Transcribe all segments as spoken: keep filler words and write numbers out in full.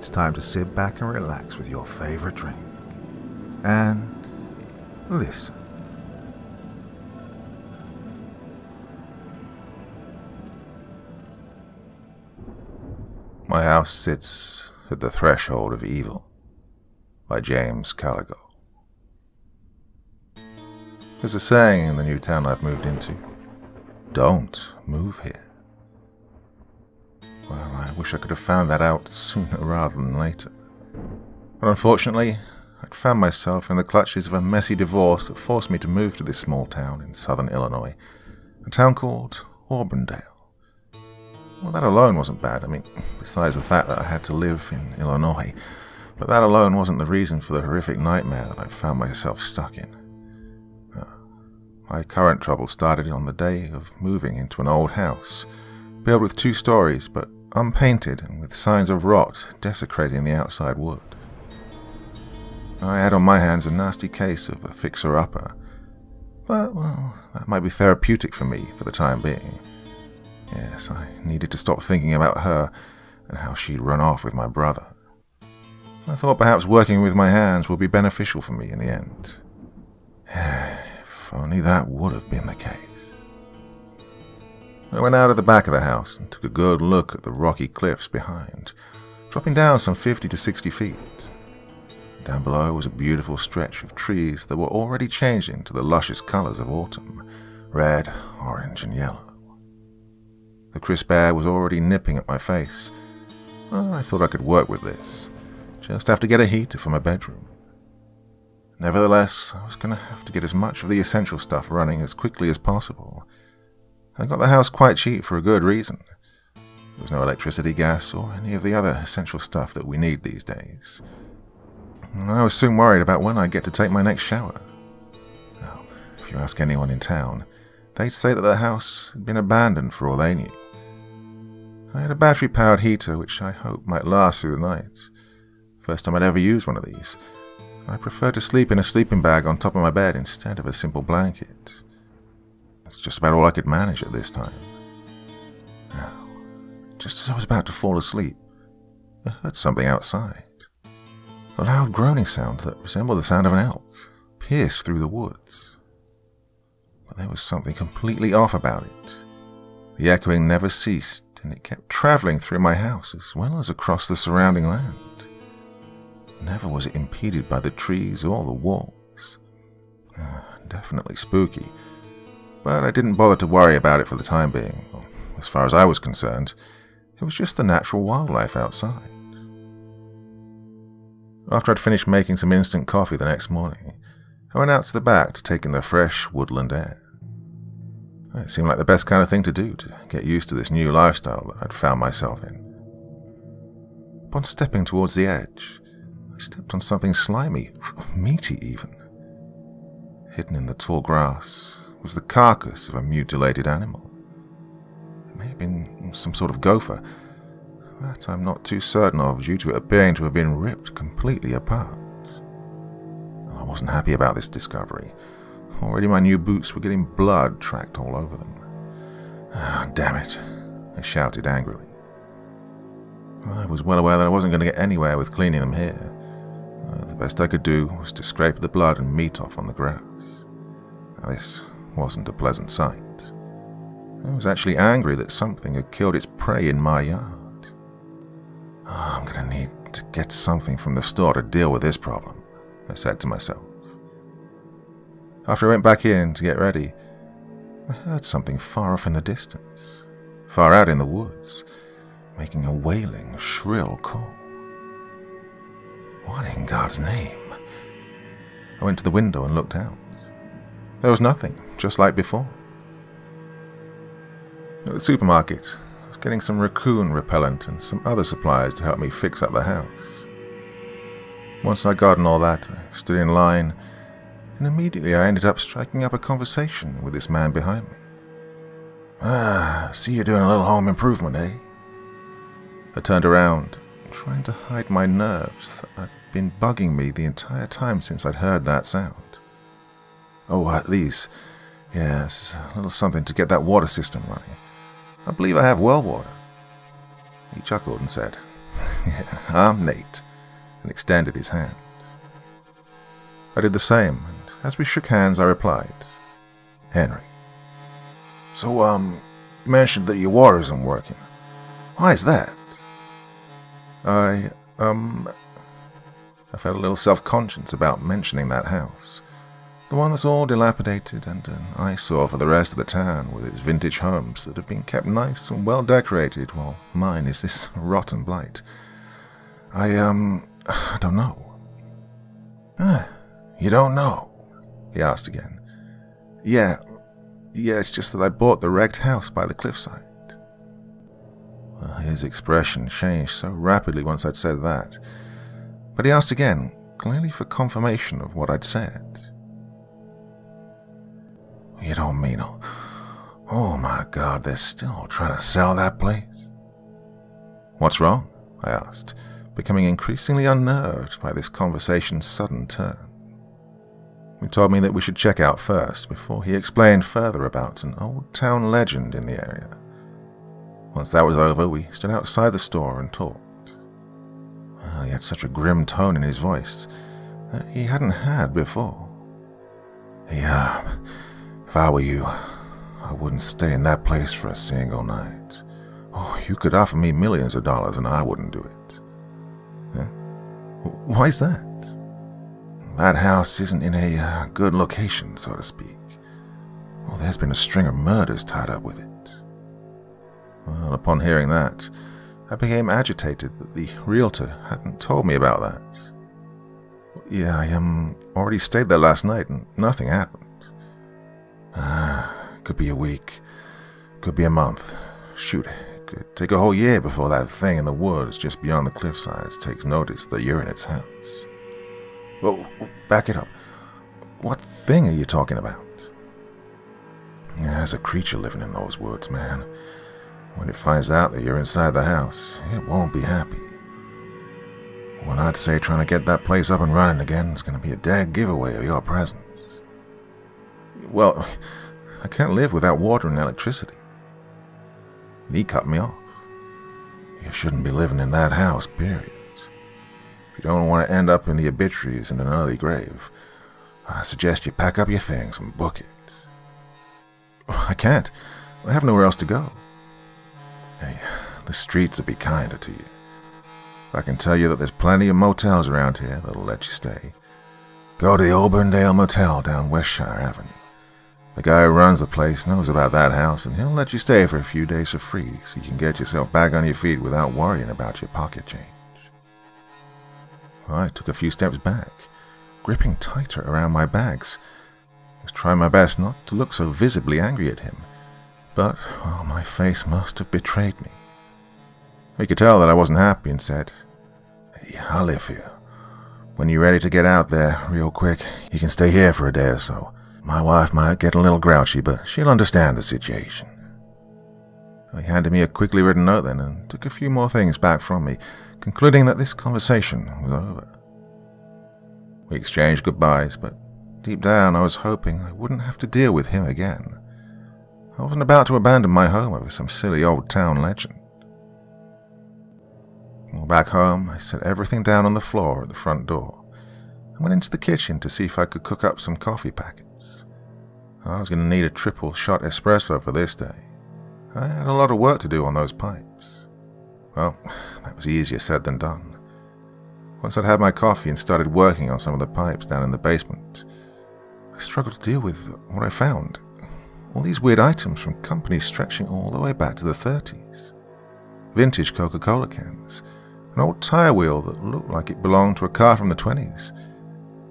It's time to sit back and relax with your favorite drink. And listen. My House Sits at the Threshold of Evil by James Caligo. There's a saying in the new town I've moved into. Don't move here. Well, I wish I could have found that out sooner rather than later. But unfortunately, I'd found myself in the clutches of a messy divorce that forced me to move to this small town in southern Illinois, a town called Auburndale. Well, that alone wasn't bad. I mean, besides the fact that I had to live in Illinois. But that alone wasn't the reason for the horrific nightmare that I found myself stuck in. Uh, my current trouble started on the day of moving into an old house, built with two stories, but unpainted and with signs of rot desecrating the outside wood. I had on my hands a nasty case of a fixer-upper. But, well, that might be therapeutic for me for the time being. Yes, I needed to stop thinking about her and how she'd run off with my brother. I thought perhaps working with my hands would be beneficial for me in the end. If only that would have been the case. I went out at the back of the house and took a good look at the rocky cliffs behind, dropping down some fifty to sixty feet. Down below was a beautiful stretch of trees that were already changing to the luscious colors of autumn, red, orange, and yellow. The crisp air was already nipping at my face. Well, I thought I could work with this. Just have to get a heater for my bedroom. Nevertheless, I was going to have to get as much of the essential stuff running as quickly as possible. I got the house quite cheap for a good reason. There was no electricity, gas, or any of the other essential stuff that we need these days. And I was soon worried about when I'd get to take my next shower. Now, if you ask anyone in town, they'd say that the house had been abandoned for all they knew. I had a battery-powered heater which I hoped might last through the night. First time I'd ever used one of these. I preferred to sleep in a sleeping bag on top of my bed instead of a simple blanket. That's just about all I could manage at this time. Now, just as I was about to fall asleep, I heard something outside. A loud groaning sound that resembled the sound of an elk pierced through the woods. But there was something completely off about it. The echoing never ceased, and it kept travelling through my house as well as across the surrounding land. Never was it impeded by the trees or the walls. Uh, definitely spooky, but I didn't bother to worry about it for the time being. Well, as far as I was concerned, it was just the natural wildlife outside. After I'd finished making some instant coffee the next morning, I went out to the back to take in the fresh woodland air. It seemed like the best kind of thing to do to get used to this new lifestyle that I'd found myself in. Upon stepping towards the edge, I stepped on something slimy, meaty even. Hidden in the tall grass was the carcass of a mutilated animal. It may have been some sort of gopher. That I'm not too certain of due to it appearing to have been ripped completely apart. I wasn't happy about this discovery. Already my new boots were getting blood tracked all over them. Oh, damn it, I shouted angrily. I was well aware that I wasn't going to get anywhere with cleaning them here. Uh, the best I could do was to scrape the blood and meat off on the grass. Now, this wasn't a pleasant sight. I was actually angry that something had killed its prey in my yard. Oh, I'm going to need to get something from the store to deal with this problem, I said to myself. After I went back in to get ready, I heard something far off in the distance, far out in the woods, making a wailing, shrill call. What in God's name? I went to the window and looked out. There was nothing, just like before. At the supermarket, I was getting some raccoon repellent and some other supplies to help me fix up the house. Once I'd gotten all that, I stood in line, and immediately I ended up striking up a conversation with this man behind me. Ah, see you're doing a little home improvement, eh? I turned around, trying to hide my nerves that had been bugging me the entire time since I'd heard that sound. Oh, uh, these. Yes, a little something to get that water system running. I believe I have well water. He chuckled and said, I'm Nate, and extended his hand. I did the same, and as we shook hands I replied, Henry. So, um, you mentioned that your water isn't working. Why is that? I, um, I felt a little self-conscious about mentioning that house. The one that's all dilapidated and an eyesore for the rest of the town, with its vintage homes that have been kept nice and well decorated, while mine is this rotten blight. I, um, I don't know. Ah, you don't know? He asked again. Yeah, yeah, it's just that I bought the wrecked house by the cliffside. Well, his expression changed so rapidly once I'd said that. But he asked again, clearly for confirmation of what I'd said. You don't mean, oh, oh my God, they're still trying to sell that place? What's wrong? I asked, becoming increasingly unnerved by this conversation's sudden turn. He told me that we should check out first before he explained further about an old town legend in the area. Once that was over, we stood outside the store and talked. Well, he had such a grim tone in his voice that he hadn't had before. He, uh... If I were you, I wouldn't stay in that place for a single night. Oh, you could offer me millions of dollars and I wouldn't do it. Huh? Why is that? That house isn't in a uh, good location, so to speak. Well, there's been a string of murders tied up with it. Well, upon hearing that, I became agitated that the realtor hadn't told me about that. Yeah, I um, already stayed there last night and nothing happened. Ah, uh, could be a week, could be a month. Shoot, it could take a whole year before that thing in the woods just beyond the cliffsides takes notice that you're in its house. Well, back it up. What thing are you talking about? There's a creature living in those woods, man. When it finds out that you're inside the house, it won't be happy. When I'd say trying to get that place up and running again is going to be a dead giveaway of your presence. Well, I can't live without water and electricity. He cut me off. You shouldn't be living in that house, period. If you don't want to end up in the obituaries in an early grave, I suggest you pack up your things and book it. I can't. I have nowhere else to go. Hey, the streets will be kinder to you. I can tell you that there's plenty of motels around here that'll let you stay. Go to the Auburndale Motel down Westshire Avenue. The guy who runs the place knows about that house, and he'll let you stay for a few days for free so you can get yourself back on your feet without worrying about your pocket change. Well, I took a few steps back, gripping tighter around my bags. I was trying my best not to look so visibly angry at him, but well, my face must have betrayed me. He could tell that I wasn't happy and said, "Hey, I'll live here. When you're ready to get out there real quick, you can stay here for a day or so. My wife might get a little grouchy, but she'll understand the situation." He handed me a quickly written note then and took a few more things back from me, concluding that this conversation was over. We exchanged goodbyes, but deep down I was hoping I wouldn't have to deal with him again. I wasn't about to abandon my home over some silly old town legend. Well, back home, I set everything down on the floor at the front door. I went into the kitchen to see if I could cook up some coffee packets. I was going to need a triple shot espresso for this day. I had a lot of work to do on those pipes. Well, that was easier said than done. Once I'd had my coffee and started working on some of the pipes down in the basement, I struggled to deal with what I found. All these weird items from companies stretching all the way back to the thirties. Vintage Coca-Cola cans, an old tire wheel that looked like it belonged to a car from the twenties,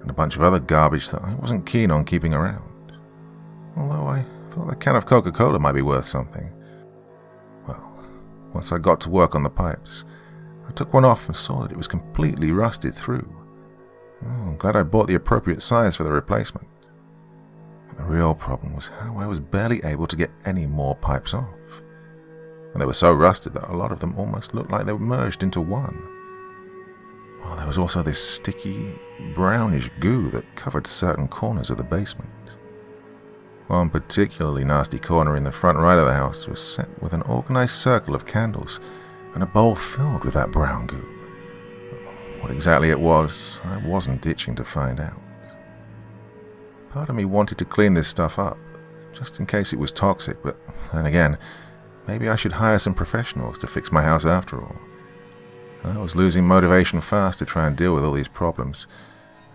and a bunch of other garbage that I wasn't keen on keeping around. Although I thought that can of Coca-Cola might be worth something. Well, once I got to work on the pipes, I took one off and saw that it was completely rusted through. Oh, I'm glad I bought the appropriate size for the replacement. But the real problem was how I was barely able to get any more pipes off. And they were so rusted that a lot of them almost looked like they were merged into one. Well, there was also this sticky, brownish goo that covered certain corners of the basement. One particularly nasty corner in the front right of the house was set with an organized circle of candles and a bowl filled with that brown goo. What exactly it was, I wasn't itching to find out. Part of me wanted to clean this stuff up, just in case it was toxic, but then again, maybe I should hire some professionals to fix my house after all. I was losing motivation fast to try and deal with all these problems.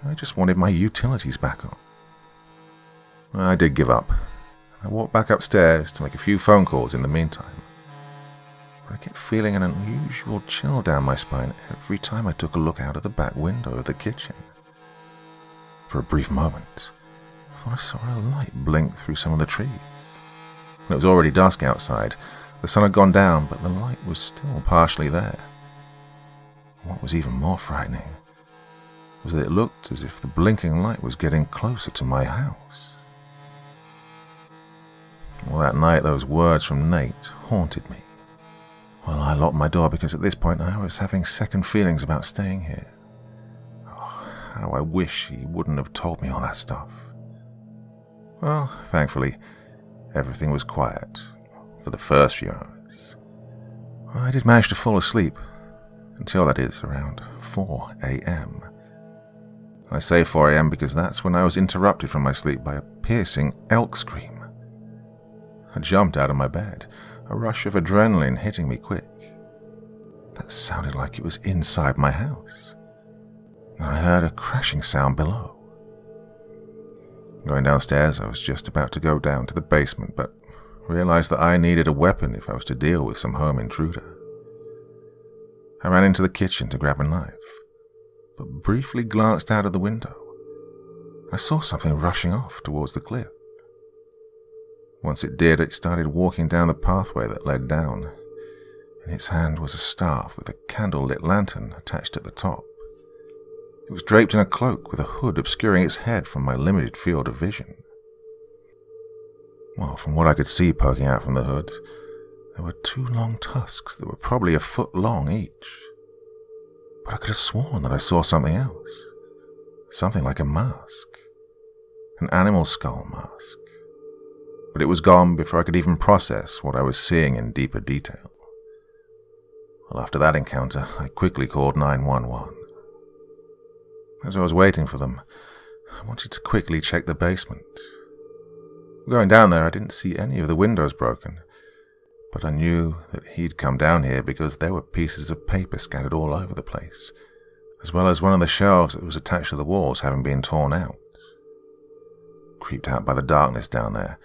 I just wanted my utilities back up. I did give up. I walked back upstairs to make a few phone calls in the meantime. But I kept feeling an unusual chill down my spine every time I took a look out of the back window of the kitchen. For a brief moment, I thought I saw a light blink through some of the trees. It was already dusk outside. The sun had gone down, but the light was still partially there. What was even more frightening was that it looked as if the blinking light was getting closer to my house. Well, that night those words from Nate haunted me. Well, I locked my door because at this point I was having second feelings about staying here. Oh, how I wish he wouldn't have told me all that stuff. Well, thankfully, everything was quiet for the first few hours. I did manage to fall asleep, until that is around four A M I say four A M because that's when I was interrupted from my sleep by a piercing elk scream. I jumped out of my bed, a rush of adrenaline hitting me quick. That sounded like it was inside my house. And I heard a crashing sound below. Going downstairs, I was just about to go down to the basement, but realized that I needed a weapon if I was to deal with some home intruder. I ran into the kitchen to grab a knife, but briefly glanced out of the window. I saw something rushing off towards the cliff. Once it did, it started walking down the pathway that led down. In its hand was a staff with a candle-lit lantern attached at the top. It was draped in a cloak with a hood obscuring its head from my limited field of vision. Well, from what I could see poking out from the hood, there were two long tusks that were probably a foot long each. But I could have sworn that I saw something else. Something like a mask. An animal skull mask. But it was gone before I could even process what I was seeing in deeper detail. Well, after that encounter, I quickly called nine one one. As I was waiting for them, I wanted to quickly check the basement. Going down there, I didn't see any of the windows broken, but I knew that he'd come down here because there were pieces of paper scattered all over the place, as well as one of the shelves that was attached to the walls having been torn out. Creeped out by the darkness down there,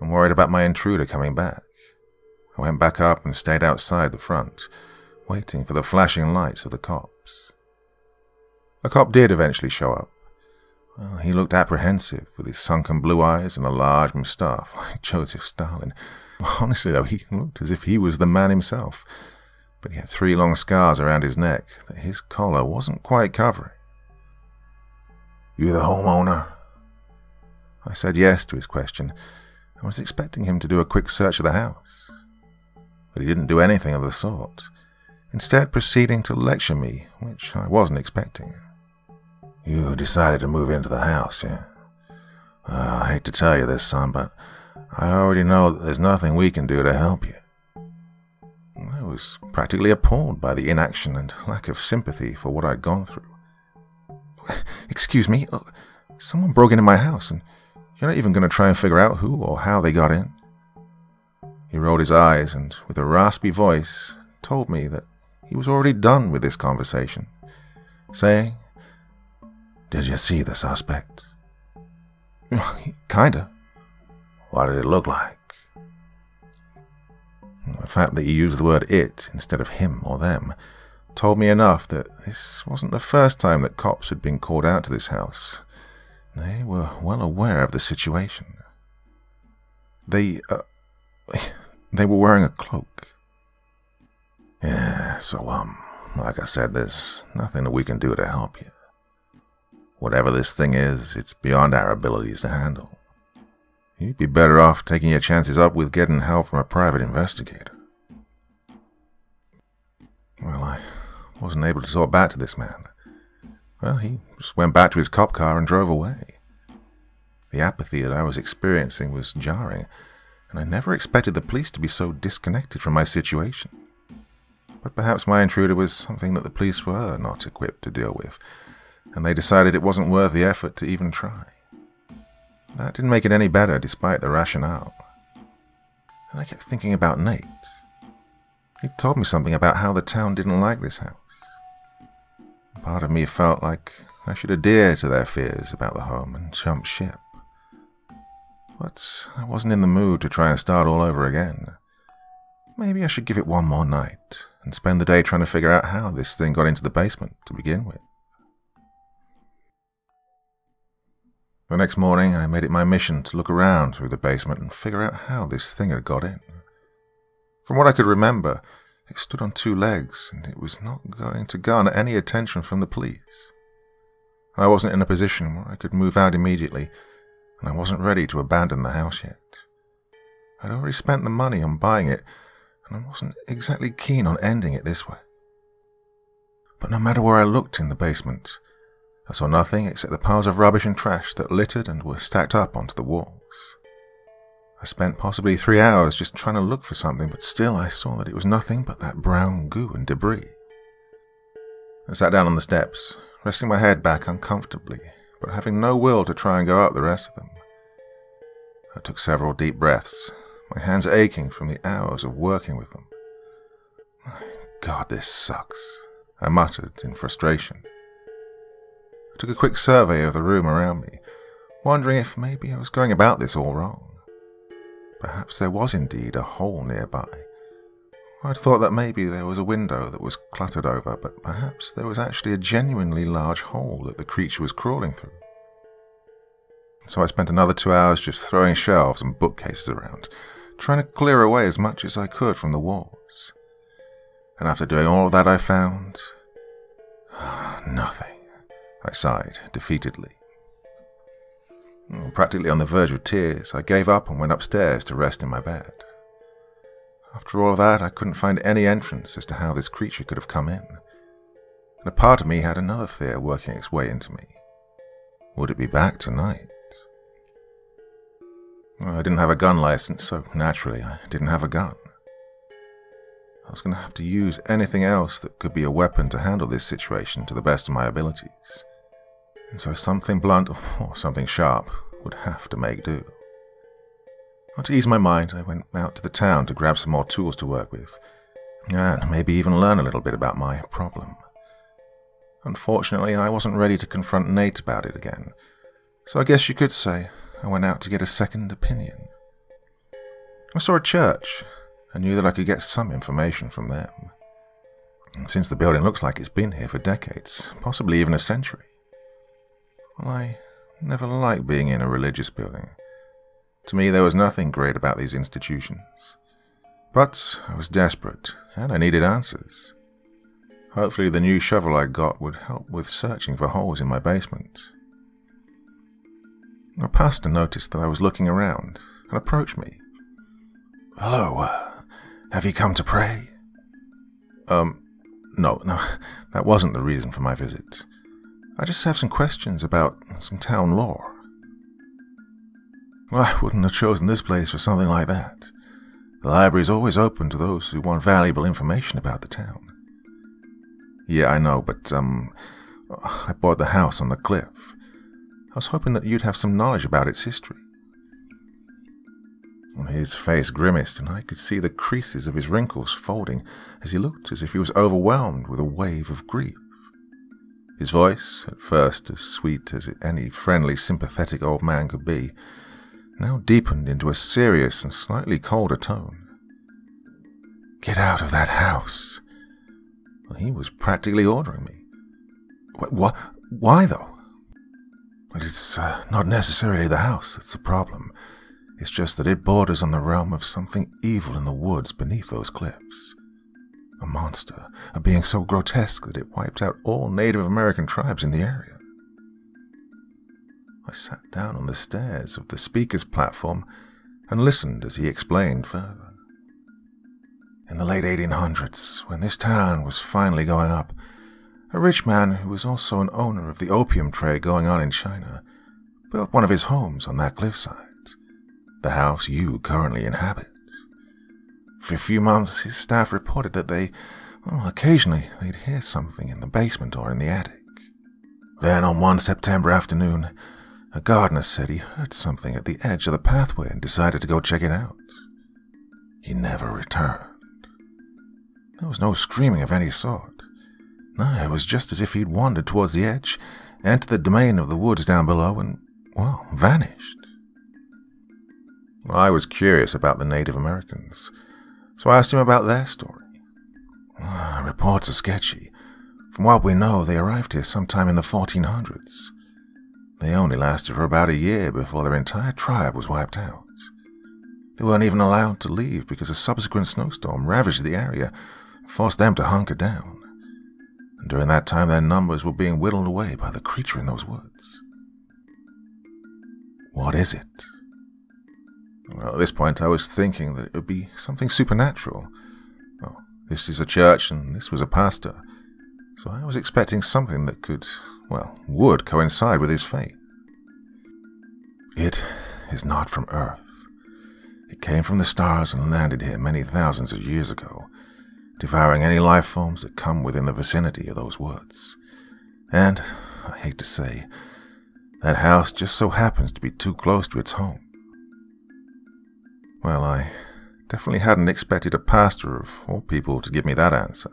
and worried about my intruder coming back, I went back up and stayed outside the front, waiting for the flashing lights of the cops. A cop did eventually show up. Well, he looked apprehensive, with his sunken blue eyes and a large moustache like Joseph Stalin. Honestly, though, he looked as if he was the man himself, but he had three long scars around his neck that his collar wasn't quite covering. "You the homeowner?" I said yes to his question. I was expecting him to do a quick search of the house, but he didn't do anything of the sort, instead proceeding to lecture me, which I wasn't expecting. "You decided to move into the house, yeah? Uh, I hate to tell you this, son, but I already know that there's nothing we can do to help you." I was practically appalled by the inaction and lack of sympathy for what I'd gone through. "Excuse me, look, someone broke into my house, and you're not even going to try and figure out who or how they got in?" He rolled his eyes and, with a raspy voice, told me that he was already done with this conversation, saying, "Did you see the suspect?" "Kinda." "What did it look like?" The fact that he used the word "it" instead of "him" or "them" told me enough that this wasn't the first time that cops had been called out to this house. They were well aware of the situation. They, uh, they were wearing a cloak. "Yeah, so, um, like I said, there's nothing that we can do to help you. Whatever this thing is, it's beyond our abilities to handle. You'd be better off taking your chances up with getting help from a private investigator." Well, I wasn't able to talk back to this man. Well, he just went back to his cop car and drove away. The apathy that I was experiencing was jarring, and I never expected the police to be so disconnected from my situation. but perhaps my intruder was something that the police were not equipped to deal with, and they decided it wasn't worth the effort to even try. That didn't make it any better, despite the rationale. And I kept thinking about Nate. He'd told me something about how the town didn't like this house. Part of me felt like I should adhere to their fears about the home and jump ship. But I wasn't in the mood to try and start all over again. Maybe I should give it one more night and spend the day trying to figure out how this thing got into the basement to begin with. The next morning, I made it my mission to look around through the basement and figure out how this thing had got in. From what I could remember, it stood on two legs, and it was not going to garner any attention from the police. I wasn't in a position where I could move out immediately, and I wasn't ready to abandon the house yet. I'd already spent the money on buying it, and I wasn't exactly keen on ending it this way. But no matter where I looked in the basement, I saw nothing except the piles of rubbish and trash that littered and were stacked up onto the walls. I spent possibly three hours just trying to look for something, but still I saw that it was nothing but that brown goo and debris. I sat down on the steps, resting my head back uncomfortably, but having no will to try and go up the rest of them. I took several deep breaths, my hands aching from the hours of working with them. My God, this sucks, I muttered in frustration. I took a quick survey of the room around me, wondering if maybe I was going about this all wrong. Perhaps there was indeed a hole nearby. I'd thought that maybe there was a window that was cluttered over, but perhaps there was actually a genuinely large hole that the creature was crawling through. So I spent another two hours just throwing shelves and bookcases around, trying to clear away as much as I could from the walls. And after doing all of that, I found nothing. I sighed, defeatedly. Practically on the verge of tears, I gave up and went upstairs to rest in my bed. After all of that, I couldn't find any entrance as to how this creature could have come in. And a part of me had another fear working its way into me. Would it be back tonight? Well, I didn't have a gun license, so naturally I didn't have a gun. I was going to have to use anything else that could be a weapon to handle this situation to the best of my abilities. And so something blunt or something sharp would have to make do. To ease my mind, I went out to the town to grab some more tools to work with, and maybe even learn a little bit about my problem. Unfortunately, I wasn't ready to confront Nate about it again, so I guess you could say I went out to get a second opinion. I saw a church. I knew that I could get some information from them. Since the building looks like it's been here for decades, possibly even a century. Well, I never liked being in a religious building. To me, there was nothing great about these institutions. But I was desperate, and I needed answers. Hopefully the new shovel I got would help with searching for holes in my basement. A pastor noticed that I was looking around, and approached me. "Hello, uh, have you come to pray?" Um, no, no, that wasn't the reason for my visit. I just have some questions about some town lore. Well, I wouldn't have chosen this place for something like that. The library's always open to those who want valuable information about the town. Yeah, I know, but, um, I bought the house on the cliff. I was hoping that you'd have some knowledge about its history. His face grimaced, and I could see the creases of his wrinkles folding as he looked as if he was overwhelmed with a wave of grief. His voice, at first as sweet as any friendly, sympathetic old man could be, now deepened into a serious and slightly colder tone. "Get out of that house!" Well, he was practically ordering me. "What? Why, though?" "Well, it's uh, not necessarily the house that's the problem. It's just that it borders on the realm of something evil in the woods beneath those cliffs. A monster, a being so grotesque that it wiped out all Native American tribes in the area." I sat down on the stairs of the speaker's platform and listened as he explained further. "In the late eighteen hundreds, when this town was finally going up, a rich man who was also an owner of the opium trade going on in China built one of his homes on that cliffside. The house you currently inhabit. For a few months, his staff reported that they Well, occasionally they'd hear something in the basement or in the attic. Then on one September afternoon, a gardener said he heard something at the edge of the pathway and decided to go check it out. He never returned. There was no screaming of any sort. No, it was just as if he'd wandered towards the edge, entered the domain of the woods down below, and, well, vanished. Well, I was curious about the Native Americans, so I asked him about their story. Uh, reports are sketchy. From what we know, they arrived here sometime in the fourteen hundreds. They only lasted for about a year before their entire tribe was wiped out. They weren't even allowed to leave because a subsequent snowstorm ravaged the area and forced them to hunker down. And during that time, their numbers were being whittled away by the creature in those woods. What is it? Well, at this point, I was thinking that it would be something supernatural. Oh, this is a church and this was a pastor. So I was expecting something that could, well, would coincide with his fate. It is not from Earth. It came from the stars and landed here many thousands of years ago, devouring any life forms that come within the vicinity of those woods. And, I hate to say, that house just so happens to be too close to its home. Well, I definitely hadn't expected a pastor of all people to give me that answer.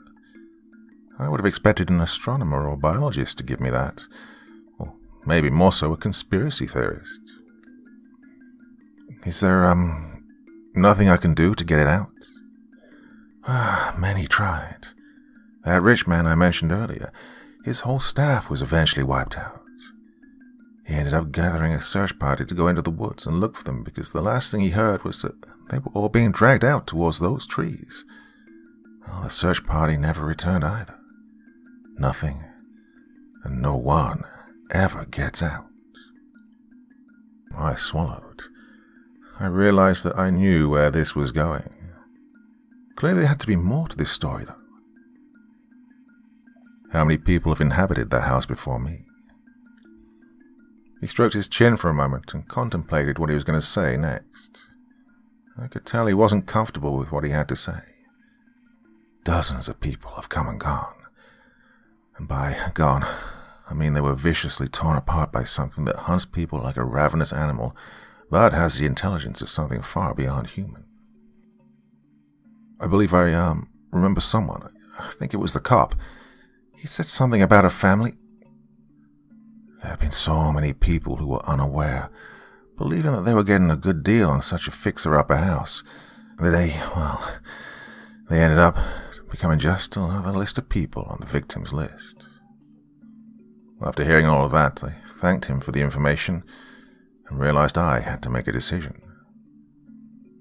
I would have expected an astronomer or biologist to give me that, or maybe more so a conspiracy theorist. Is there, um, nothing I can do to get it out? Ah, many tried. That rich man I mentioned earlier, his whole staff was eventually wiped out. He ended up gathering a search party to go into the woods and look for them because the last thing he heard was that they were all being dragged out towards those trees. Well, the search party never returned either. Nothing, and no one ever gets out. I swallowed. I realized that I knew where this was going. Clearly there had to be more to this story, though. How many people have inhabited that house before me? He stroked his chin for a moment and contemplated what he was going to say next. I could tell he wasn't comfortable with what he had to say. Dozens of people have come and gone. And by gone, I mean they were viciously torn apart by something that hunts people like a ravenous animal, but has the intelligence of something far beyond human. I believe I um, remember someone. I think it was the cop. He said something about a family. There have been so many people who were unaware, believing that they were getting a good deal on such a fixer-upper house, that they, well, they ended up becoming just another list of people on the victims list. After hearing all of that, I thanked him for the information and realized I had to make a decision.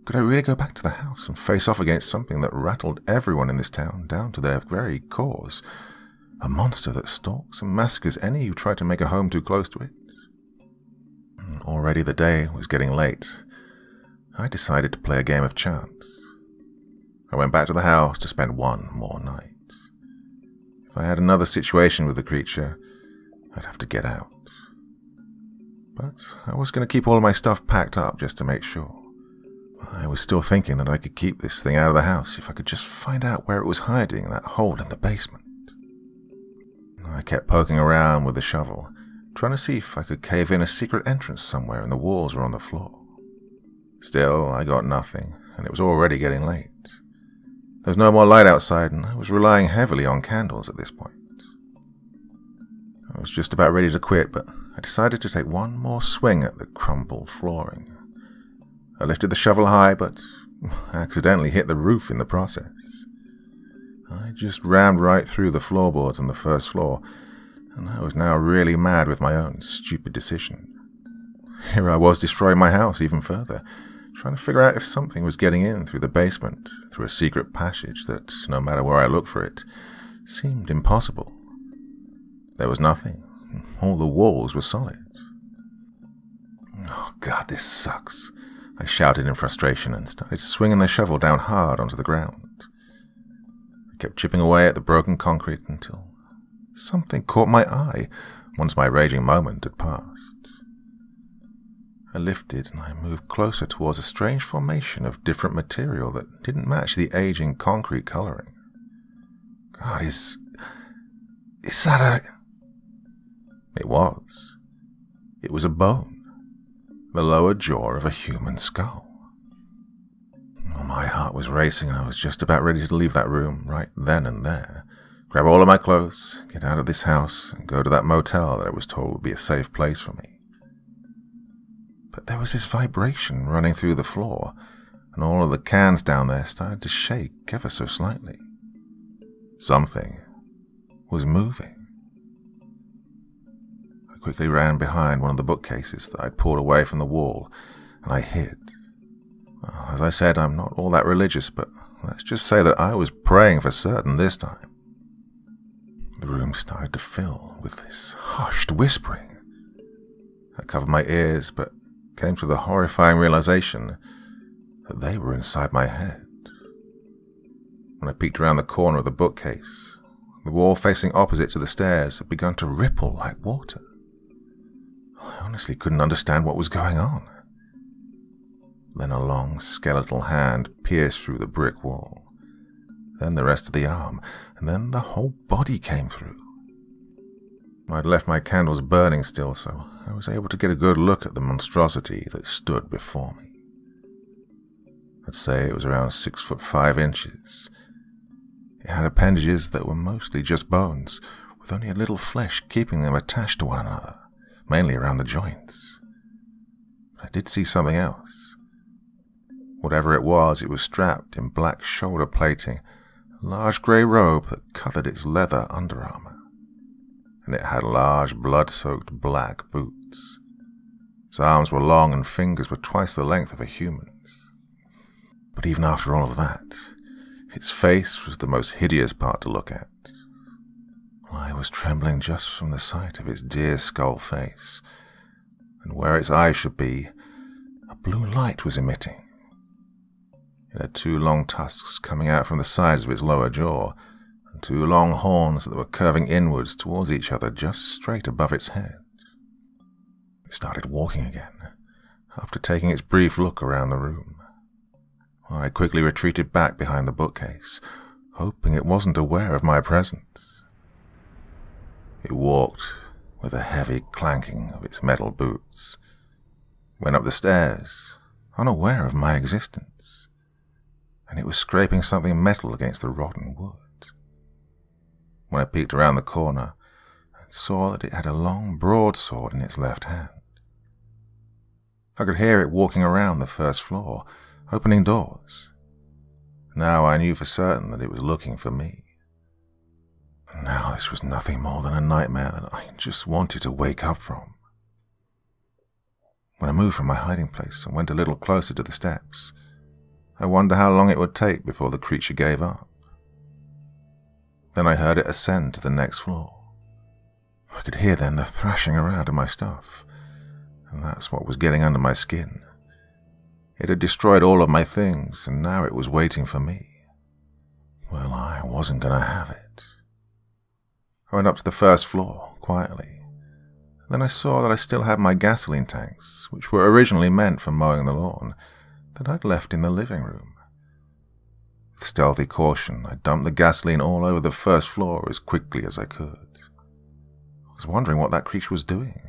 Could I really go back to the house and face off against something that rattled everyone in this town down to their very cores? A monster that stalks and massacres any who try to make a home too close to it? Already the day was getting late. I decided to play a game of chance. I went back to the house to spend one more night. If I had another situation with the creature, I'd have to get out. But I was going to keep all of my stuff packed up just to make sure. I was still thinking that I could keep this thing out of the house if I could just find out where it was hiding in that hole in the basement. I kept poking around with the shovel, trying to see if I could cave in a secret entrance somewhere in the walls or on the floor. Still, I got nothing, and it was already getting late. There was no more light outside, and I was relying heavily on candles at this point. I was just about ready to quit, but I decided to take one more swing at the crumpled flooring. I lifted the shovel high, but accidentally hit the roof in the process. I just rammed right through the floorboards on the first floor, and I was now really mad with my own stupid decision. Here I was destroying my house even further, trying to figure out if something was getting in through the basement, through a secret passage that, no matter where I looked for it, seemed impossible. There was nothing. All the walls were solid. Oh God, this sucks, I shouted in frustration and started swinging the shovel down hard onto the ground. I kept chipping away at the broken concrete until something caught my eye once my raging moment had passed. I lifted and I moved closer towards a strange formation of different material that didn't match the aging concrete colouring. God, is... is that a... It was. It was a bone. The lower jaw of a human skull. Oh, my heart was racing and I was just about ready to leave that room right then and there. Grab all of my clothes, get out of this house, and go to that motel that I was told would be a safe place for me. But there was this vibration running through the floor, and all of the cans down there started to shake ever so slightly. Something was moving. I quickly ran behind one of the bookcases that I'd pulled away from the wall, and I hid. As I said, I'm not all that religious, but let's just say that I was praying for certain this time. The room started to fill with this hushed whispering. I covered my ears, but came to the horrifying realization that they were inside my head. When I peeked around the corner of the bookcase, the wall facing opposite to the stairs had begun to ripple like water. I honestly couldn't understand what was going on. Then a long skeletal hand pierced through the brick wall. Then the rest of the arm, and then the whole body came through. I'd left my candles burning still, so I was able to get a good look at the monstrosity that stood before me. I'd say it was around six foot five inches. It had appendages that were mostly just bones, with only a little flesh keeping them attached to one another, mainly around the joints. I did see something else. Whatever it was, it was strapped in black shoulder plating, a large grey robe that covered its leather underarmor, and it had large blood-soaked black boots. Its arms were long and fingers were twice the length of a human's. But even after all of that, its face was the most hideous part to look at. I was trembling just from the sight of its deer skull face, and where its eyes should be, a blue light was emitting. It had two long tusks coming out from the sides of its lower jaw, and two long horns that were curving inwards towards each other just straight above its head. It started walking again, after taking its brief look around the room. I quickly retreated back behind the bookcase, hoping it wasn't aware of my presence. It walked with a heavy clanking of its metal boots, went up the stairs, unaware of my existence, and it was scraping something metal against the rotten wood. When I peeked around the corner, I saw that it had a long broadsword in its left hand. I could hear it walking around the first floor, opening doors. Now I knew for certain that it was looking for me. Now this was nothing more than a nightmare that I just wanted to wake up from. When I moved from my hiding place and went a little closer to the steps, I wonder how long it would take before the creature gave up. Then I heard it ascend to the next floor. I could hear then the thrashing around of my stuff, and that's what was getting under my skin. It had destroyed all of my things, and now it was waiting for me. Well, I wasn't going to have it. I went up to the first floor, quietly. Then I saw that I still had my gasoline tanks, which were originally meant for mowing the lawn, that I'd left in the living room. With stealthy caution, I dumped the gasoline all over the first floor as quickly as I could. I was wondering what that creature was doing.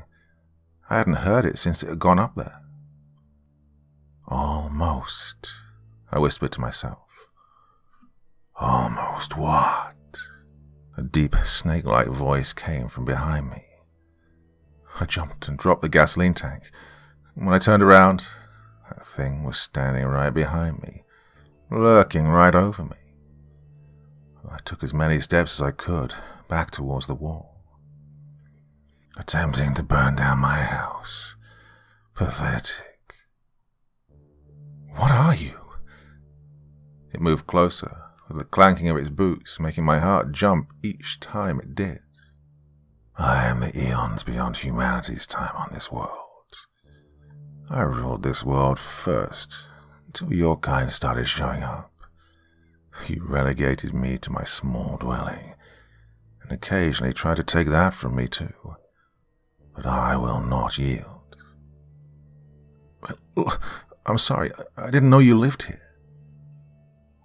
I hadn't heard it since it had gone up there. Almost, I whispered to myself. Almost what? A deep, snake-like voice came from behind me. I jumped and dropped the gasoline tank. When I turned around, that thing was standing right behind me, lurking right over me. I took as many steps as I could, back towards the wall. Attempting to burn down my house. Pathetic. What are you? It moved closer, with the clanking of its boots making my heart jump each time it did. I am the eons beyond humanity's time on this world. I ruled this world first, until your kind started showing up. You relegated me to my small dwelling, and occasionally tried to take that from me too. But I will not yield. I'm sorry, I didn't know you lived here.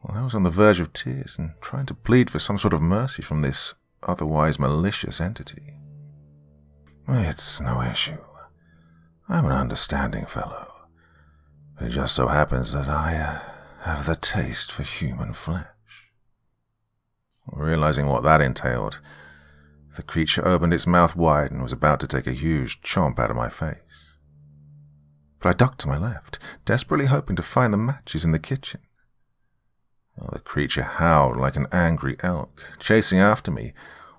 Well, I was on the verge of tears and trying to plead for some sort of mercy from this otherwise malicious entity. It's no issue. I'm an understanding fellow. It just so happens that I uh, have the taste for human flesh. Realizing what that entailed, the creature opened its mouth wide and was about to take a huge chomp out of my face. But I ducked to my left, desperately hoping to find the matches in the kitchen. Well, the creature howled like an angry elk, chasing after me,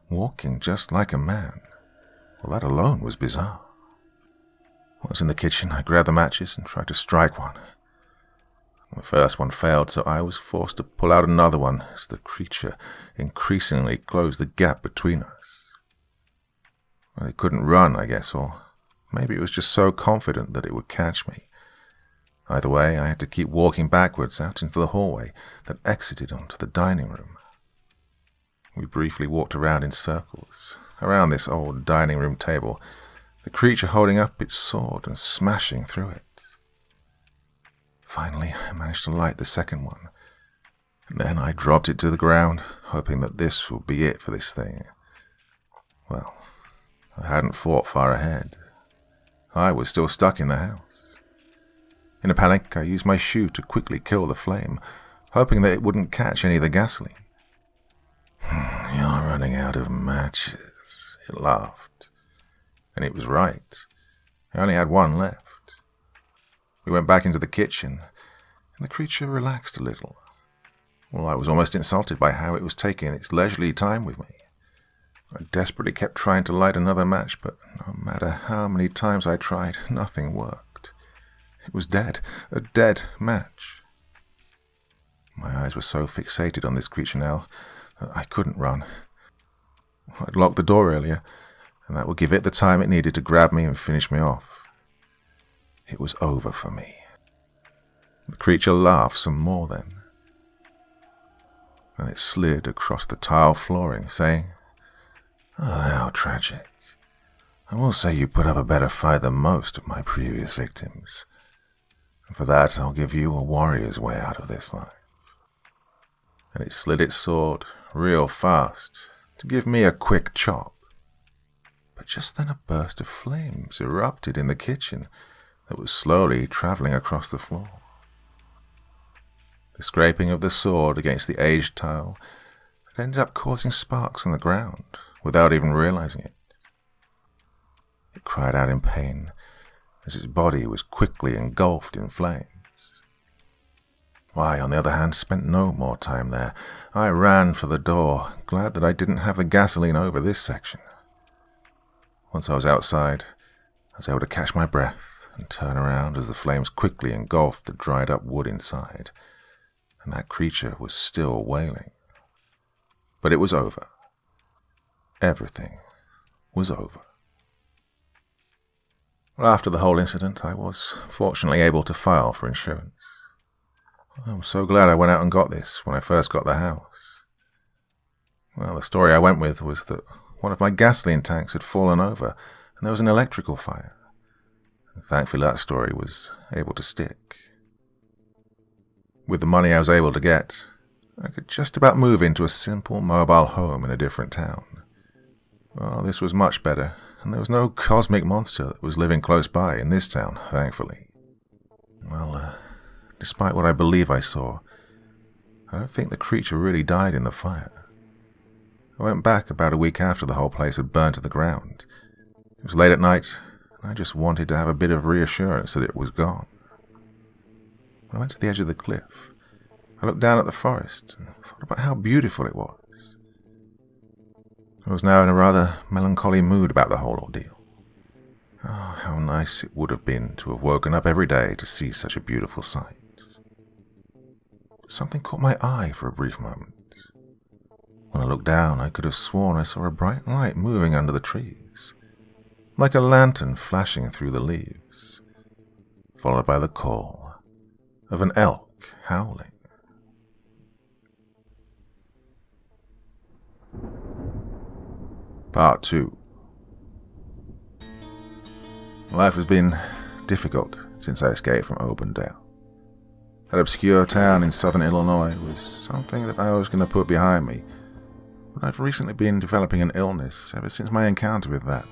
walking just like a man. Well, that alone was bizarre. Once in the kitchen, I grabbed the matches and tried to strike one. The first one failed, so I was forced to pull out another one as the creature increasingly closed the gap between us. Well, it couldn't run, I guess, or maybe it was just so confident that it would catch me. Either way, I had to keep walking backwards out into the hallway that exited onto the dining room. We briefly walked around in circles, around this old dining room table, the creature holding up its sword and smashing through it. Finally, I managed to light the second one, and then I dropped it to the ground, hoping that this would be it for this thing. Well, I hadn't fought far ahead. I was still stuck in the house. In a panic, I used my shoe to quickly kill the flame, hoping that it wouldn't catch any of the gasoline. "You're running out of matches," it laughed. And it was right. I only had one left. We went back into the kitchen, and the creature relaxed a little. Well, I was almost insulted by how it was taking its leisurely time with me. I desperately kept trying to light another match, but no matter how many times I tried, nothing worked. It was dead, a dead match. My eyes were so fixated on this creature now that I couldn't run. I'd locked the door earlier, and that would give it the time it needed to grab me and finish me off. It was over for me. The creature laughed some more then, and it slid across the tile flooring, saying, "Oh, how tragic. I will say you put up a better fight than most of my previous victims. And for that, I'll give you a warrior's way out of this life." And it slid its sword real fast to give me a quick chop. But just then a burst of flames erupted in the kitchen that was slowly travelling across the floor. The scraping of the sword against the aged tile had ended up causing sparks on the ground without even realising it. It cried out in pain as its body was quickly engulfed in flames. I, on the other hand, spent no more time there. I ran for the door, glad that I didn't have the gasoline over this section. Once I was outside, I was able to catch my breath and turn around as the flames quickly engulfed the dried-up wood inside, and that creature was still wailing. But it was over. Everything was over. Well, after the whole incident, I was fortunately able to file for insurance. I'm so glad I went out and got this when I first got the house. Well, the story I went with was that one of my gasoline tanks had fallen over and there was an electrical fire. And thankfully, that story was able to stick. With the money I was able to get, I could just about move into a simple mobile home in a different town. Well, this was much better. And there was no cosmic monster that was living close by in this town, thankfully. Well, uh, despite what I believe I saw, I don't think the creature really died in the fire. I went back about a week after the whole place had burned to the ground. It was late at night, and I just wanted to have a bit of reassurance that it was gone. When I went to the edge of the cliff, I looked down at the forest and thought about how beautiful it was. I was now in a rather melancholy mood about the whole ordeal. Oh, how nice it would have been to have woken up every day to see such a beautiful sight. But something caught my eye for a brief moment. When I looked down, I could have sworn I saw a bright light moving under the trees, like a lantern flashing through the leaves, followed by the call of an elk howling. Part two. Life has been difficult since I escaped from Auburndale. That obscure town in southern Illinois was something that I was going to put behind me. But I've recently been developing an illness ever since my encounter with that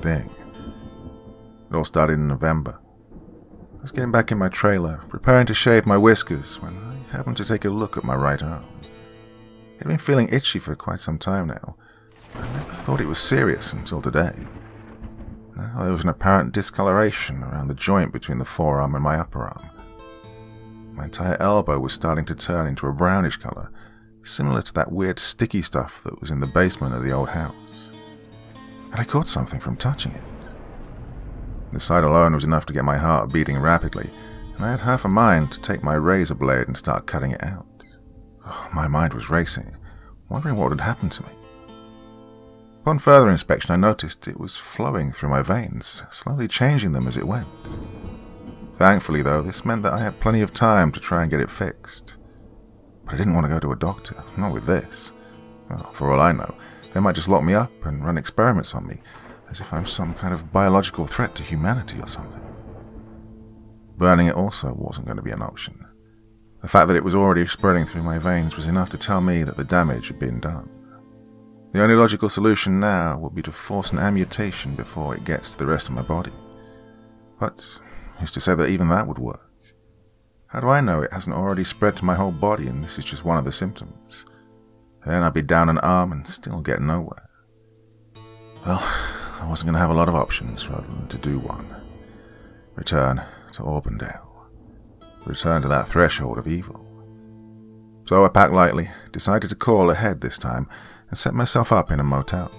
thing. It all started in November. I was getting back in my trailer, preparing to shave my whiskers, when I happened to take a look at my right arm. It had been feeling itchy for quite some time now, but I never thought it was serious until today. Now there was an apparent discoloration around the joint between the forearm and my upper arm. My entire elbow was starting to turn into a brownish color, similar to that weird sticky stuff that was in the basement of the old house. And I caught something from touching it. The sight alone was enough to get my heart beating rapidly, and I had half a mind to take my razor blade and start cutting it out. Oh, my mind was racing, wondering what had happened to me. Upon further inspection, I noticed it was flowing through my veins, slowly changing them as it went. Thankfully, though, this meant that I had plenty of time to try and get it fixed. But I didn't want to go to a doctor, not with this. Well, for all I know, they might just lock me up and run experiments on me, as if I'm some kind of biological threat to humanity or something. Burning it also wasn't going to be an option. The fact that it was already spreading through my veins was enough to tell me that the damage had been done. The only logical solution now would be to force an amputation before it gets to the rest of my body. But who's to say that even that would work? How do I know it hasn't already spread to my whole body and this is just one of the symptoms? Then I'd be down an arm and still get nowhere. Well, I wasn't going to have a lot of options rather than to do one. Return to Auburndale. Return to that threshold of evil. So I packed lightly, decided to call ahead this time, and set myself up in a motel.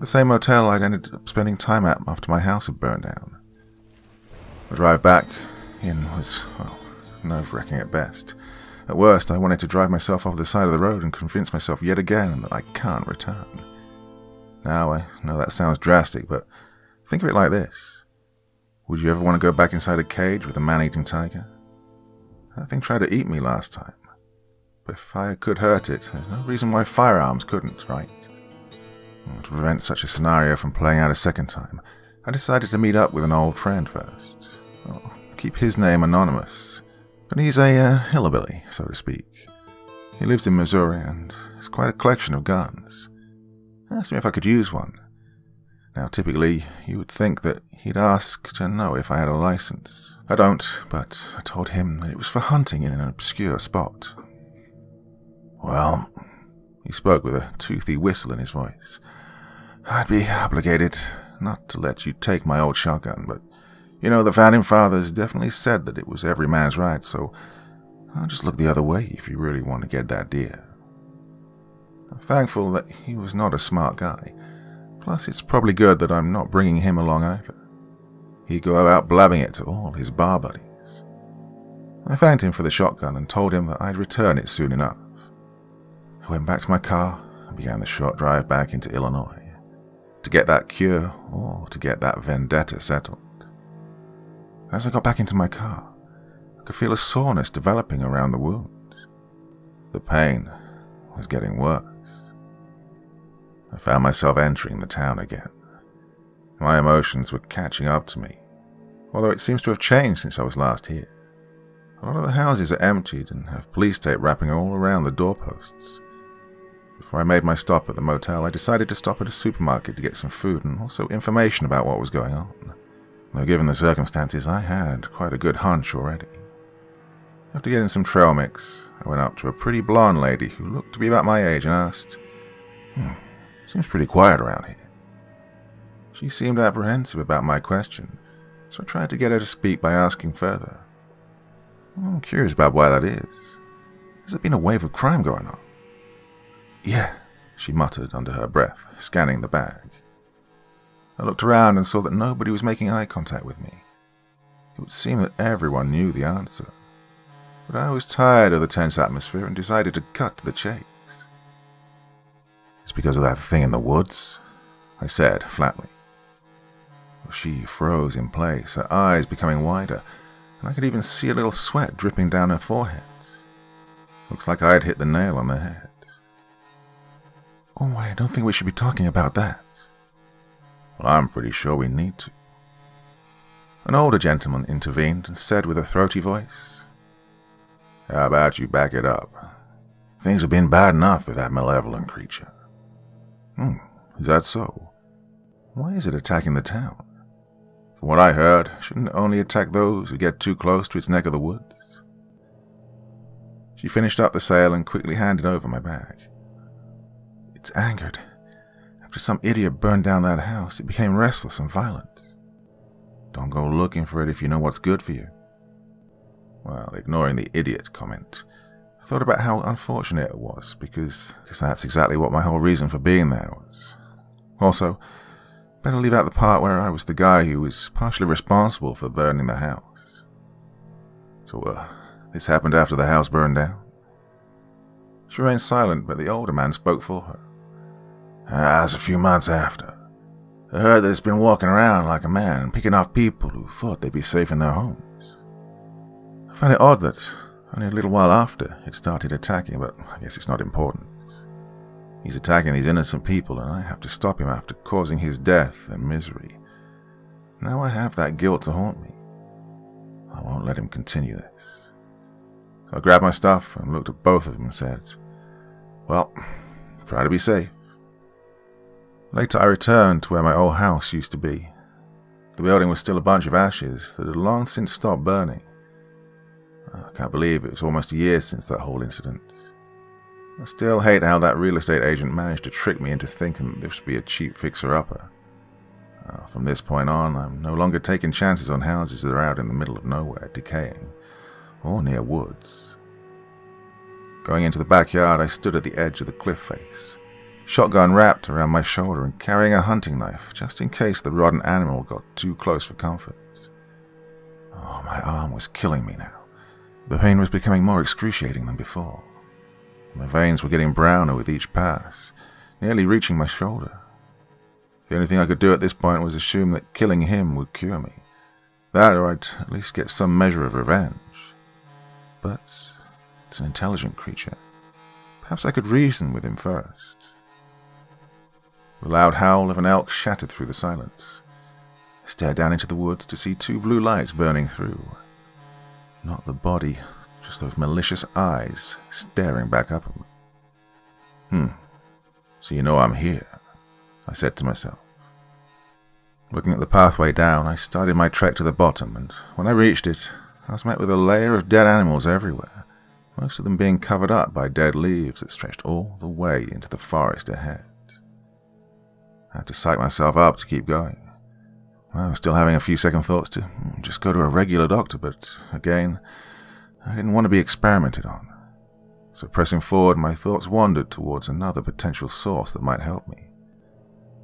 The same motel I'd ended up spending time at after my house had burned down. The drive back in was, well, nerve-wracking at best. At worst, I wanted to drive myself off the side of the road and convince myself yet again that I can't return. Now, I know that sounds drastic, but think of it like this. Would you ever want to go back inside a cage with a man-eating tiger? That thing tried to eat me last time. But if fire could hurt it, there's no reason why firearms couldn't, right? Well, to prevent such a scenario from playing out a second time, I decided to meet up with an old friend first. Well, keep his name anonymous, but he's a uh, hillbilly, so to speak. He lives in Missouri and has quite a collection of guns. I asked him if I could use one. Now, typically, you would think that he'd ask to know if I had a license. I don't, but I told him that it was for hunting in an obscure spot. Well, he spoke with a toothy whistle in his voice. I'd be obligated not to let you take my old shotgun, but you know, the founding fathers definitely said that it was every man's right, so I'll just look the other way if you really want to get that deer. I'm thankful that he was not a smart guy. Plus, it's probably good that I'm not bringing him along either. He'd go out blabbing it to all his bar buddies. I thanked him for the shotgun and told him that I'd return it soon enough. I went back to my car and began the short drive back into Illinois to get that cure or to get that vendetta settled. As I got back into my car, I could feel a soreness developing around the wound. The pain was getting worse. I found myself entering the town again. My emotions were catching up to me, although it seems to have changed since I was last here. A lot of the houses are emptied and have police tape wrapping all around the doorposts. Before I made my stop at the motel, I decided to stop at a supermarket to get some food and also information about what was going on. Though given the circumstances, I had quite a good hunch already. After getting some trail mix, I went up to a pretty blonde lady who looked to be about my age and asked, hmm, seems pretty quiet around here. She seemed apprehensive about my question, so I tried to get her to speak by asking further. I'm curious about why that is. Has there been a wave of crime going on? Yeah, she muttered under her breath, scanning the bag. I looked around and saw that nobody was making eye contact with me. It would seem that everyone knew the answer. But I was tired of the tense atmosphere and decided to cut to the chase. It's because of that thing in the woods, I said flatly. She froze in place, her eyes becoming wider, and I could even see a little sweat dripping down her forehead. Looks like I had hit the nail on the head. Oh, I don't think we should be talking about that. I'm pretty sure we need to. An older gentleman intervened and said with a throaty voice, How about you back it up? Things have been bad enough with that malevolent creature. Hmm, is that so? Why is it attacking the town? From what I heard, shouldn't it only attack those who get too close to its neck of the woods? She finished up the sale and quickly handed over my bag. It's angered. After some idiot burned down that house, it became restless and violent. Don't go looking for it if you know what's good for you. Well, ignoring the idiot comment, I thought about how unfortunate it was, because, because that's exactly what my whole reason for being there was. Also, better leave out the part where I was the guy who was partially responsible for burning the house. So, uh, this happened after the house burned down. She remained silent, but the older man spoke for her. Ah, that's a few months after. I heard that it's been walking around like a man, picking off people who thought they'd be safe in their homes. I find it odd that only a little while after it started attacking, but I guess it's not important. He's attacking these innocent people, and I have to stop him after causing his death and misery. Now I have that guilt to haunt me. I won't let him continue this. So I grabbed my stuff and looked at both of them and said, well, try to be safe. Later I returned to where my old house used to be. The building was still a bunch of ashes that had long since stopped burning. I can't believe it was almost a year since that whole incident. I still hate how that real estate agent managed to trick me into thinking that this would be a cheap fixer-upper. Uh, from this point on, I'm no longer taking chances on houses that are out in the middle of nowhere, decaying, or near woods. Going into the backyard, I stood at the edge of the cliff face, shotgun wrapped around my shoulder and carrying a hunting knife, just in case the rotten animal got too close for comfort. Oh, my arm was killing me now. The pain was becoming more excruciating than before. My veins were getting browner with each pass, nearly reaching my shoulder. The only thing I could do at this point was assume that killing him would cure me. That, or I'd at least get some measure of revenge. But it's an intelligent creature. Perhaps I could reason with him first. The loud howl of an elk shattered through the silence. I stared down into the woods to see two blue lights burning through. Not the body, just those malicious eyes staring back up at me. Hmm, so you know I'm here, I said to myself. Looking at the pathway down, I started my trek to the bottom, and when I reached it, I was met with a layer of dead animals everywhere, most of them being covered up by dead leaves that stretched all the way into the forest ahead. I had to psych myself up to keep going. I was still having a few second thoughts to just go to a regular doctor, but again, I didn't want to be experimented on. So pressing forward, my thoughts wandered towards another potential source that might help me.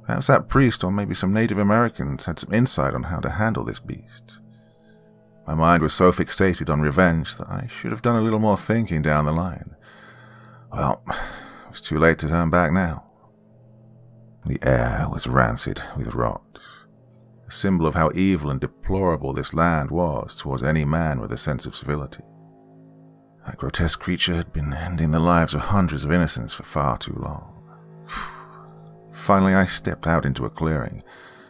Perhaps that priest or maybe some Native Americans had some insight on how to handle this beast. My mind was so fixated on revenge that I should have done a little more thinking down the line. Well, it was too late to turn back now. The air was rancid with rot, a symbol of how evil and deplorable this land was towards any man with a sense of civility. That grotesque creature had been ending the lives of hundreds of innocents for far too long. Finally, I stepped out into a clearing,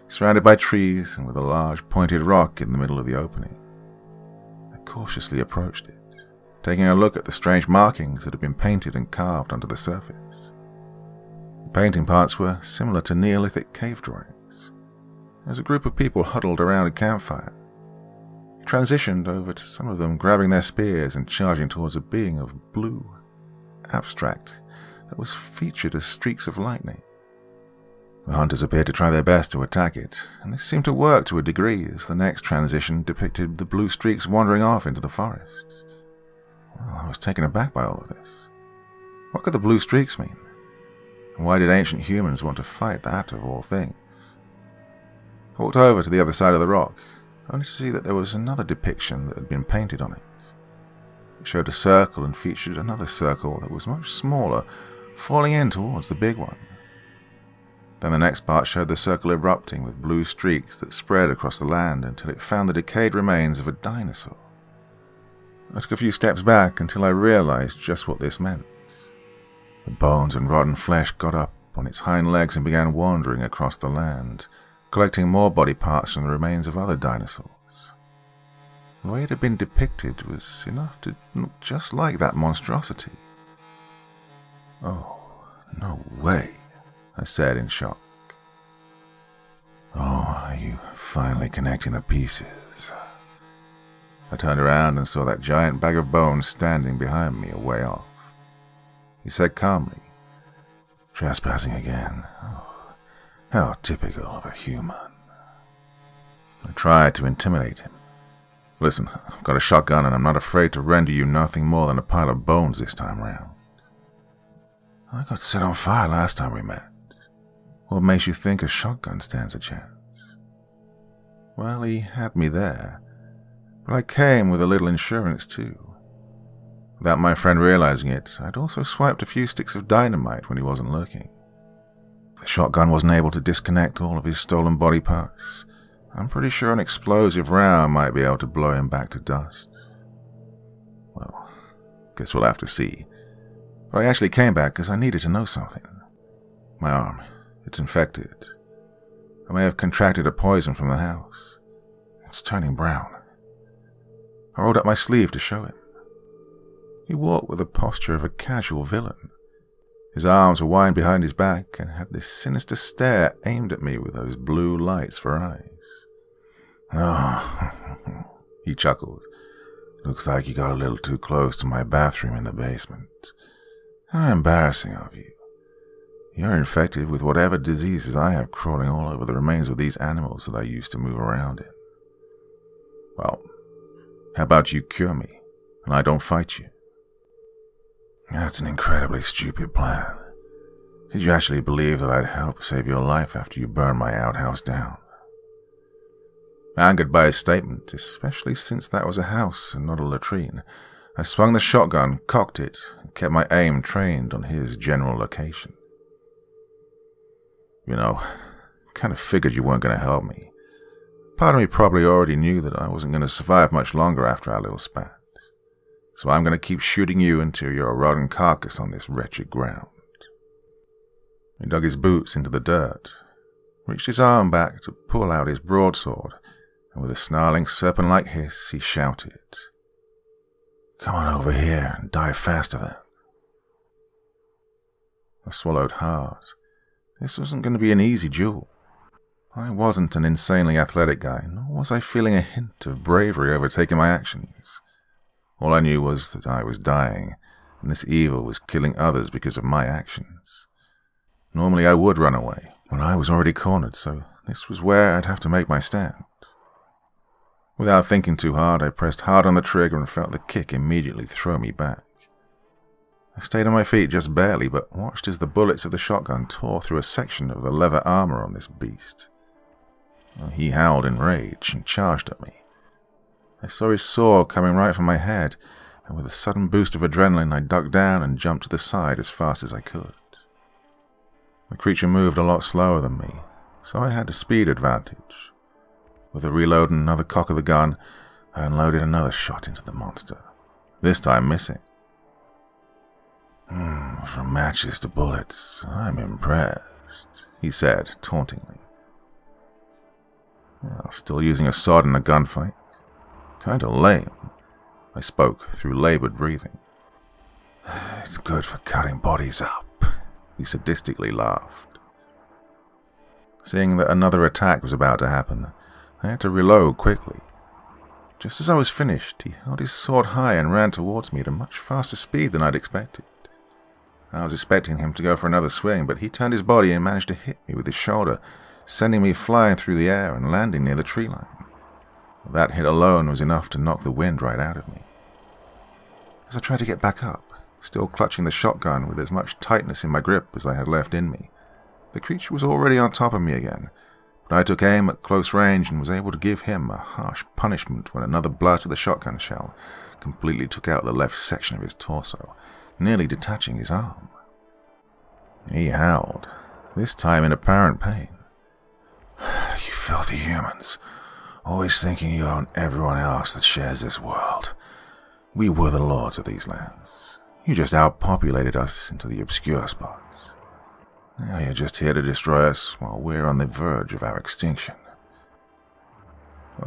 surrounded by trees and with a large pointed rock in the middle of the opening. I cautiously approached it, taking a look at the strange markings that had been painted and carved onto the surface. The painting parts were similar to Neolithic cave drawings. There was a group of people huddled around a campfire. It transitioned over to some of them grabbing their spears and charging towards a being of blue, abstract, that was featured as streaks of lightning. The hunters appeared to try their best to attack it, and this seemed to work to a degree as the next transition depicted the blue streaks wandering off into the forest. Well, I was taken aback by all of this. What could the blue streaks mean? Why did ancient humans want to fight that of all things? I walked over to the other side of the rock, only to see that there was another depiction that had been painted on it. It showed a circle and featured another circle that was much smaller, falling in towards the big one. Then the next part showed the circle erupting with blue streaks that spread across the land until it found the decayed remains of a dinosaur. I took a few steps back until I realized just what this meant. The bones and rotten flesh got up on its hind legs and began wandering across the land, collecting more body parts from the remains of other dinosaurs. The way it had been depicted was enough to look just like that monstrosity. "Oh, no way," I said in shock. "Oh, are you finally connecting the pieces?" I turned around and saw that giant bag of bones standing behind me a way off. He said calmly, "Trespassing again. Oh, how typical of a human." I tried to intimidate him. "Listen, I've got a shotgun and I'm not afraid to render you nothing more than a pile of bones this time round. I got set on fire last time we met. What makes you think a shotgun stands a chance?" Well, he had me there, but I came with a little insurance too. Without my friend realizing it, I'd also swiped a few sticks of dynamite when he wasn't looking. If the shotgun wasn't able to disconnect all of his stolen body parts, I'm pretty sure an explosive round might be able to blow him back to dust. Well, guess we'll have to see. But I actually came back because I needed to know something. My arm, it's infected. I may have contracted a poison from the house. It's turning brown. I rolled up my sleeve to show him. He walked with the posture of a casual villain. His arms were wide behind his back and had this sinister stare aimed at me with those blue lights for eyes. "Oh," he chuckled. "Looks like you got a little too close to my bathroom in the basement. How embarrassing of you. You're infected with whatever diseases I have crawling all over the remains of these animals that I used to move around in. Well, how about you cure me, and I don't fight you?" "That's an incredibly stupid plan. Did you actually believe that I'd help save your life after you burned my outhouse down?" Angered by his statement, especially since that was a house and not a latrine, I swung the shotgun, cocked it, and kept my aim trained on his general location. "You know, kind of figured you weren't going to help me. Part of me probably already knew that I wasn't going to survive much longer after our little spat. So I'm going to keep shooting you until you're a rotten carcass on this wretched ground." He dug his boots into the dirt, reached his arm back to pull out his broadsword, and with a snarling serpent-like hiss, he shouted, "Come on over here and die faster then." I swallowed hard. This wasn't going to be an easy duel. I wasn't an insanely athletic guy, nor was I feeling a hint of bravery overtaking my actions. All I knew was that I was dying, and this evil was killing others because of my actions. Normally I would run away, but I was already cornered, so this was where I'd have to make my stand. Without thinking too hard, I pressed hard on the trigger and felt the kick immediately throw me back. I stayed on my feet just barely, but watched as the bullets of the shotgun tore through a section of the leather armor on this beast. He howled in rage and charged at me. I saw his sword coming right from my head, and with a sudden boost of adrenaline, I ducked down and jumped to the side as fast as I could. The creature moved a lot slower than me, so I had a speed advantage. With a reload and another cock of the gun, I unloaded another shot into the monster, this time missing. Mm, "From matches to bullets, I'm impressed," he said tauntingly. Well, still using a sword in a gunfight. Kinda lame, I spoke through labored breathing. "It's good for cutting bodies up," he sadistically laughed. Seeing that another attack was about to happen, I had to reload quickly. Just as I was finished, he held his sword high and ran towards me at a much faster speed than I'd expected. I was expecting him to go for another swing, but he turned his body and managed to hit me with his shoulder, sending me flying through the air and landing near the tree line. That hit alone was enough to knock the wind right out of me. As I tried to get back up, still clutching the shotgun with as much tightness in my grip as I had left in me, the creature was already on top of me again, but I took aim at close range and was able to give him a harsh punishment when another blast of the shotgun shell completely took out the left section of his torso, nearly detaching his arm. He howled, this time in apparent pain. "You filthy humans. Always thinking you own everyone else that shares this world. We were the lords of these lands. You just outpopulated us into the obscure spots. Now you're just here to destroy us while we're on the verge of our extinction."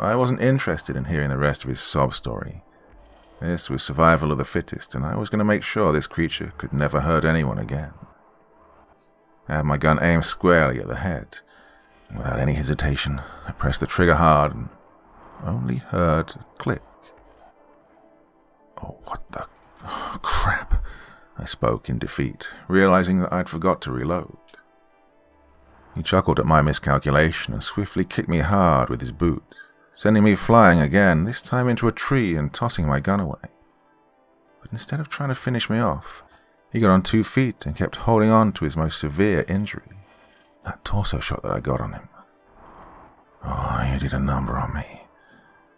I wasn't interested in hearing the rest of his sob story. This was survival of the fittest, and I was going to make sure this creature could never hurt anyone again. I had my gun aimed squarely at the head. Without any hesitation, I pressed the trigger hard and only heard a click. Oh, what the... Oh, crap! I spoke in defeat, realizing that I'd forgot to reload. He chuckled at my miscalculation and swiftly kicked me hard with his boot, sending me flying again, this time into a tree and tossing my gun away. But instead of trying to finish me off, he got on two feet and kept holding on to his most severe injury, that torso shot that I got on him. Oh, he did a number on me.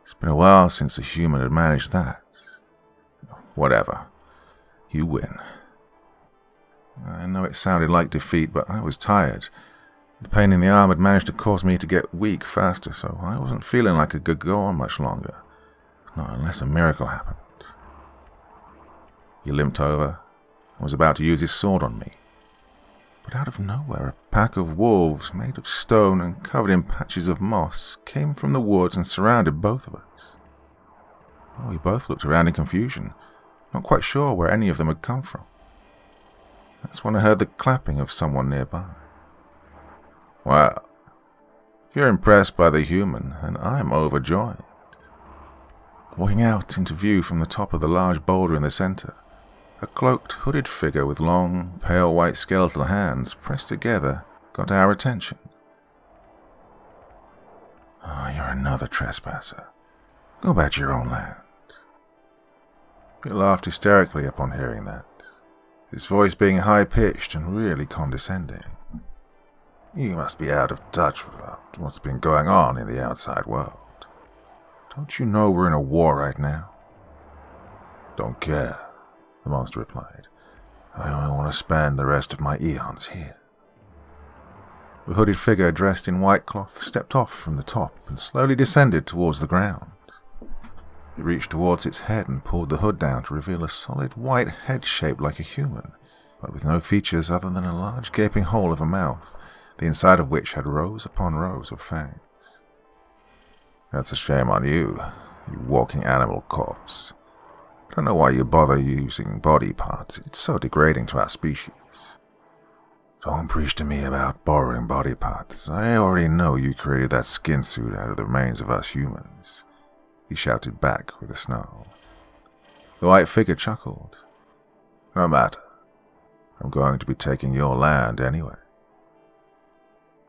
It's been a while since a human had managed that. Whatever. You win. I know it sounded like defeat, but I was tired. The pain in the arm had managed to cause me to get weak faster, so I wasn't feeling like I could go on much longer. Not unless a miracle happened. He limped over and was about to use his sword on me. But out of nowhere, a pack of wolves, made of stone and covered in patches of moss, came from the woods and surrounded both of us. Well, we both looked around in confusion, not quite sure where any of them had come from. That's when I heard the clapping of someone nearby. Well, if you're impressed by the human, then I'm overjoyed. Walking out into view from the top of the large boulder in the center, a cloaked, hooded figure with long, pale white skeletal hands pressed together got our attention. Ah, oh, you're another trespasser. Go back to your own land. He laughed hysterically upon hearing that, his voice being high-pitched and really condescending. You must be out of touch with what's been going on in the outside world. Don't you know we're in a war right now? Don't care, the monster replied. I only want to spend the rest of my eons here. The hooded figure dressed in white cloth stepped off from the top and slowly descended towards the ground. It reached towards its head and pulled the hood down to reveal a solid white head shaped like a human, but with no features other than a large gaping hole of a mouth, the inside of which had rows upon rows of fangs. That's a shame on you, you walking animal corpse. I don't know why you bother using body parts, it's so degrading to our species. Don't preach to me about borrowing body parts, I already know you created that skin suit out of the remains of us humans. He shouted back with a snarl. The white figure chuckled. No matter. I'm going to be taking your land anyway.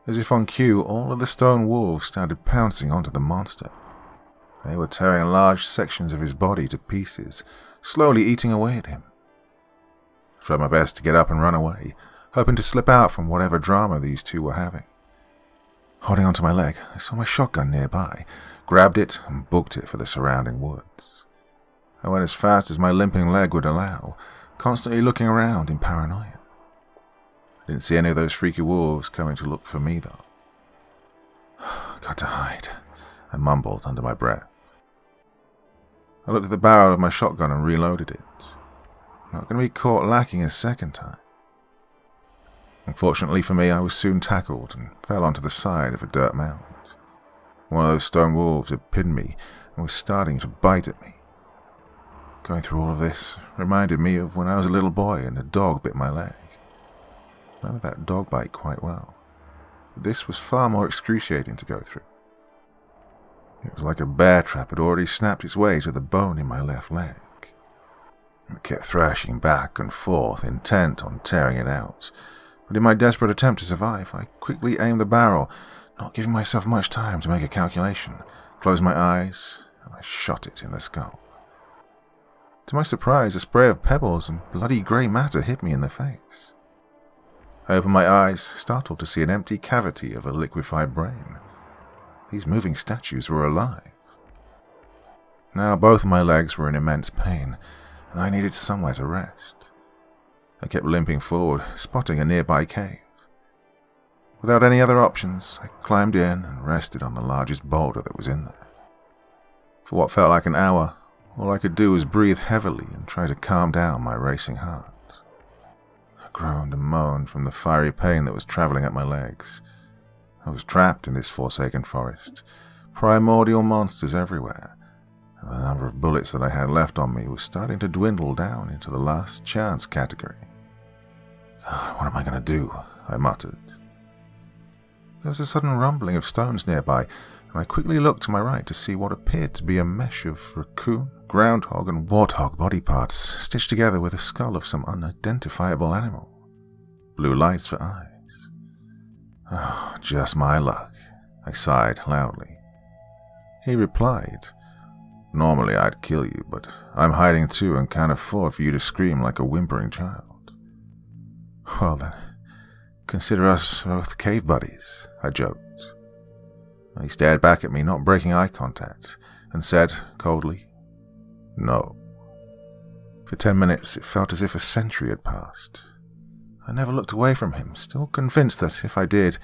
As if on cue, all of the stone wolves started pouncing onto the monster. They were tearing large sections of his body to pieces, slowly eating away at him. I tried my best to get up and run away, hoping to slip out from whatever drama these two were having. Holding onto my leg, I saw my shotgun nearby, grabbed it and booked it for the surrounding woods. I went as fast as my limping leg would allow, constantly looking around in paranoia. I didn't see any of those freaky wolves coming to look for me, though. Got to hide, I mumbled under my breath. I looked at the barrel of my shotgun and reloaded it. Not going to be caught lacking a second time. Unfortunately for me, I was soon tackled and fell onto the side of a dirt mound. One of those stone wolves had pinned me and was starting to bite at me. Going through all of this reminded me of when I was a little boy and a dog bit my leg. I remember that dog bite quite well, but this was far more excruciating to go through. It was like a bear trap had already snapped its way to the bone in my left leg. I kept thrashing back and forth, intent on tearing it out. But in my desperate attempt to survive, I quickly aimed the barrel, not giving myself much time to make a calculation, closed my eyes, and I shot it in the skull. To my surprise, a spray of pebbles and bloody grey matter hit me in the face. I opened my eyes, startled to see an empty cavity of a liquefied brain. These moving statues were alive. Now both of my legs were in immense pain, and I needed somewhere to rest. I kept limping forward, spotting a nearby cave. Without any other options, I climbed in and rested on the largest boulder that was in there. For what felt like an hour, all I could do was breathe heavily and try to calm down my racing heart. I groaned and moaned from the fiery pain that was traveling up my legs. I was trapped in this forsaken forest, primordial monsters everywhere, and the number of bullets that I had left on me was starting to dwindle down into the last chance category. God, what am I going to do? I muttered. There was a sudden rumbling of stones nearby, and I quickly looked to my right to see what appeared to be a mesh of raccoon, groundhog, and warthog body parts stitched together with a skull of some unidentifiable animal. Blue lights for eyes. Oh, just my luck, I sighed loudly. He replied, "Normally I'd kill you, but I'm hiding too and can't afford for you to scream like a whimpering child." "Well then, consider us both cave buddies," I joked. He stared back at me, not breaking eye contact, and said coldly, "No." For ten minutes it felt as if a century had passed. I never looked away from him, still convinced that if I did,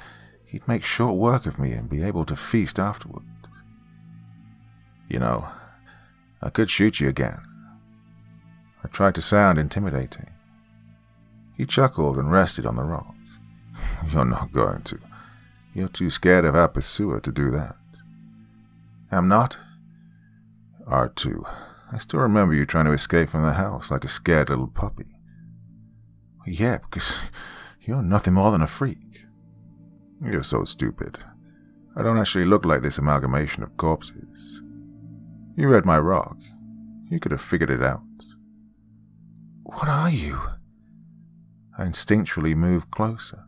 he'd make short work of me and be able to feast afterward. "You know, I could shoot you again." I tried to sound intimidating. He chuckled and rested on the rock. "You're not going to. You're too scared of our pursuer to do that." "I'm not." "R two. I still remember you trying to escape from the house like a scared little puppy." "Yeah, because you're nothing more than a freak." "You're so stupid. I don't actually look like this amalgamation of corpses. You read my rock. You could have figured it out." "What are you?" I instinctually moved closer.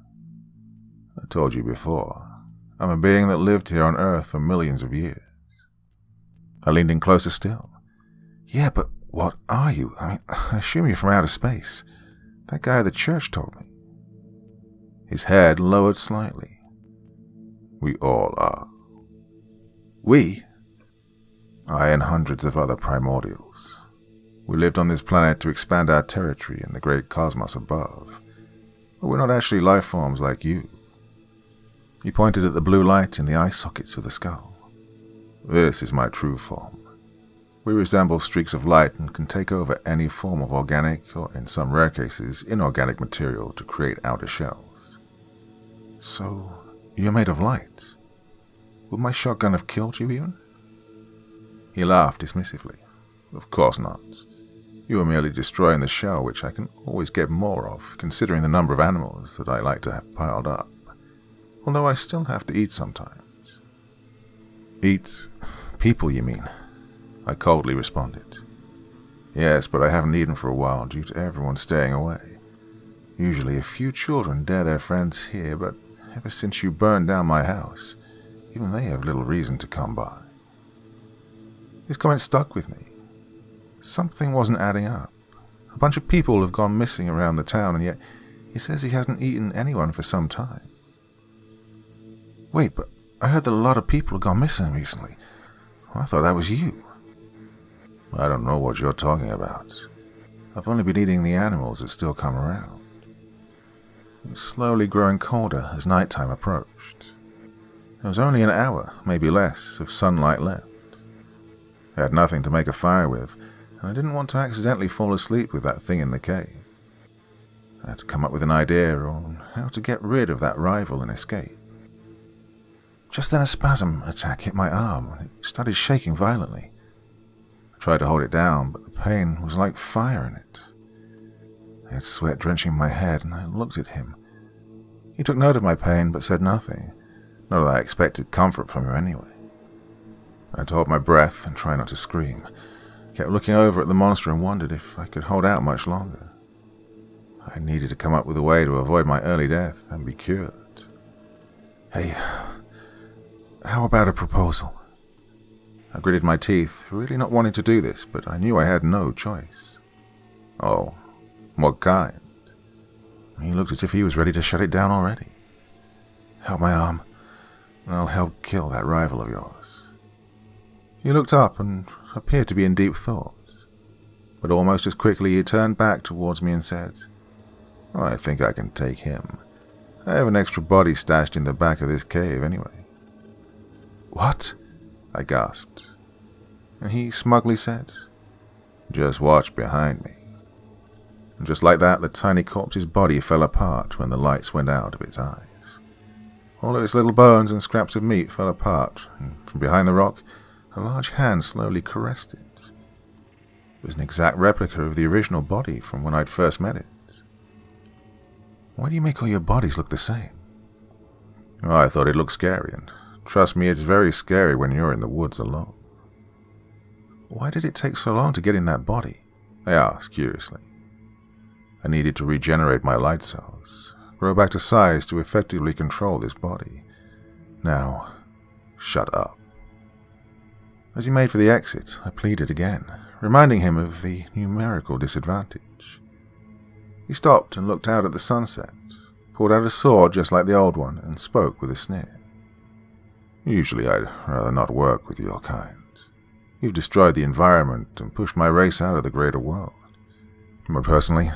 "I told you before, I'm a being that lived here on Earth for millions of years." I leaned in closer still. "Yeah, but what are you? I mean, I assume you're from outer space. That guy at the church told me." His head lowered slightly. "We all are." "We?" "I and hundreds of other primordials. We lived on this planet to expand our territory in the great cosmos above. But we're not actually life forms like you." He pointed at the blue light in the eye sockets of the skull. "This is my true form. We resemble streaks of light and can take over any form of organic, or in some rare cases, inorganic material to create outer shells." "So, you're made of light. Would my shotgun have killed you even?" He laughed dismissively. "Of course not. You are merely destroying the shell, which I can always get more of, considering the number of animals that I like to have piled up. Although I still have to eat sometimes." "Eat people, you mean?" I coldly responded. "Yes, but I haven't eaten for a while due to everyone staying away. Usually a few children dare their friends here, but ever since you burned down my house, even they have little reason to come by." His comment stuck with me. Something wasn't adding up. A bunch of people have gone missing around the town, and yet he says he hasn't eaten anyone for some time. "Wait, but I heard that a lot of people have gone missing recently. I thought that was you." "I don't know what you're talking about. I've only been eating the animals that still come around." It was slowly growing colder as nighttime approached. There was only an hour, maybe less, of sunlight left. I had nothing to make a fire with, and I didn't want to accidentally fall asleep with that thing in the cave. I had to come up with an idea on how to get rid of that rival and escape. Just then a spasm attack hit my arm, and it started shaking violently. Tried to hold it down, but the pain was like fire in it. I had sweat drenching my head, and I looked at him. He took note of my pain, but said nothing. Not that I expected comfort from him anyway. I held my breath and tried not to scream. Kept looking over at the monster and wondered if I could hold out much longer. I needed to come up with a way to avoid my early death and be cured. "Hey, how about a proposal?" I gritted my teeth, really not wanting to do this, but I knew I had no choice. "Oh, what kind?" He looked as if he was ready to shut it down already. "Help my arm, and I'll help kill that rival of yours." He looked up and appeared to be in deep thought, but almost as quickly he turned back towards me and said, "Oh, I think I can take him. I have an extra body stashed in the back of this cave anyway." "What?" I gasped, and he smugly said, "Just watch behind me." And just like that, the tiny corpse's body fell apart when the lights went out of its eyes. All of its little bones and scraps of meat fell apart, and from behind the rock, a large hand slowly caressed it. It was an exact replica of the original body from when I'd first met it. Why do you make all your bodies look the same? Oh, I thought it looked scary, and trust me, it's very scary when you're in the woods alone. Why did it take so long to get in that body? I asked curiously. I needed to regenerate my light cells, grow back to size to effectively control this body. Now, shut up. As he made for the exit, I pleaded again, reminding him of the numerical disadvantage. He stopped and looked out at the sunset, pulled out a sword just like the old one, and spoke with a sneer. Usually I'd rather not work with your kind. You've destroyed the environment and pushed my race out of the greater world. But personally,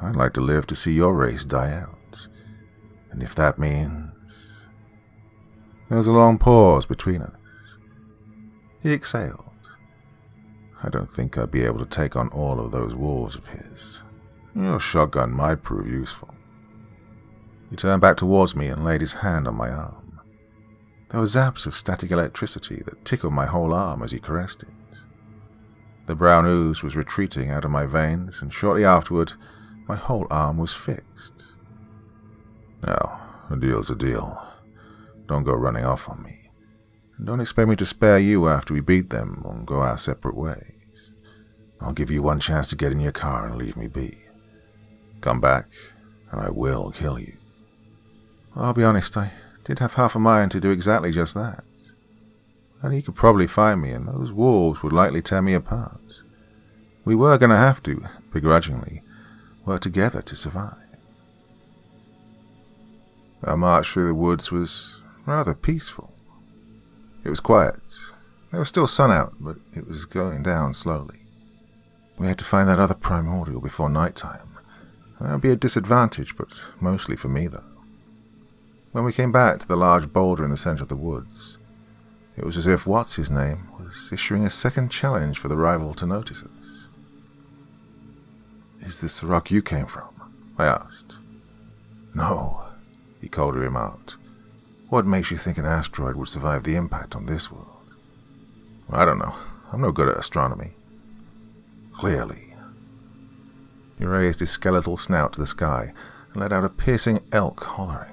I'd like to live to see your race die out. And if that means... There was a long pause between us. He exhaled. I don't think I'd be able to take on all of those wolves of his. Your shotgun might prove useful. He turned back towards me and laid his hand on my arm. There were zaps of static electricity that tickled my whole arm as he caressed it. The brown ooze was retreating out of my veins, and shortly afterward, my whole arm was fixed. Now, a deal's a deal. Don't go running off on me. And don't expect me to spare you after we beat them and go our separate ways. I'll give you one chance to get in your car and leave me be. Come back, and I will kill you. I'll be honest, I did have half a mind to do exactly just that. And he could probably find me, and those wolves would likely tear me apart. We were going to have to, begrudgingly, work together to survive. Our march through the woods was rather peaceful. It was quiet. There was still sun out, but it was going down slowly. We had to find that other primordial before nighttime. That would be a disadvantage, but mostly for me, though. When we came back to the large boulder in the center of the woods, it was as if What's-His-Name was issuing a second challenge for the rival to notice us. Is this the rock you came from? I asked. No, he called him out. What makes you think an asteroid would survive the impact on this world? I don't know. I'm no good at astronomy. Clearly. He raised his skeletal snout to the sky and let out a piercing elk hollering.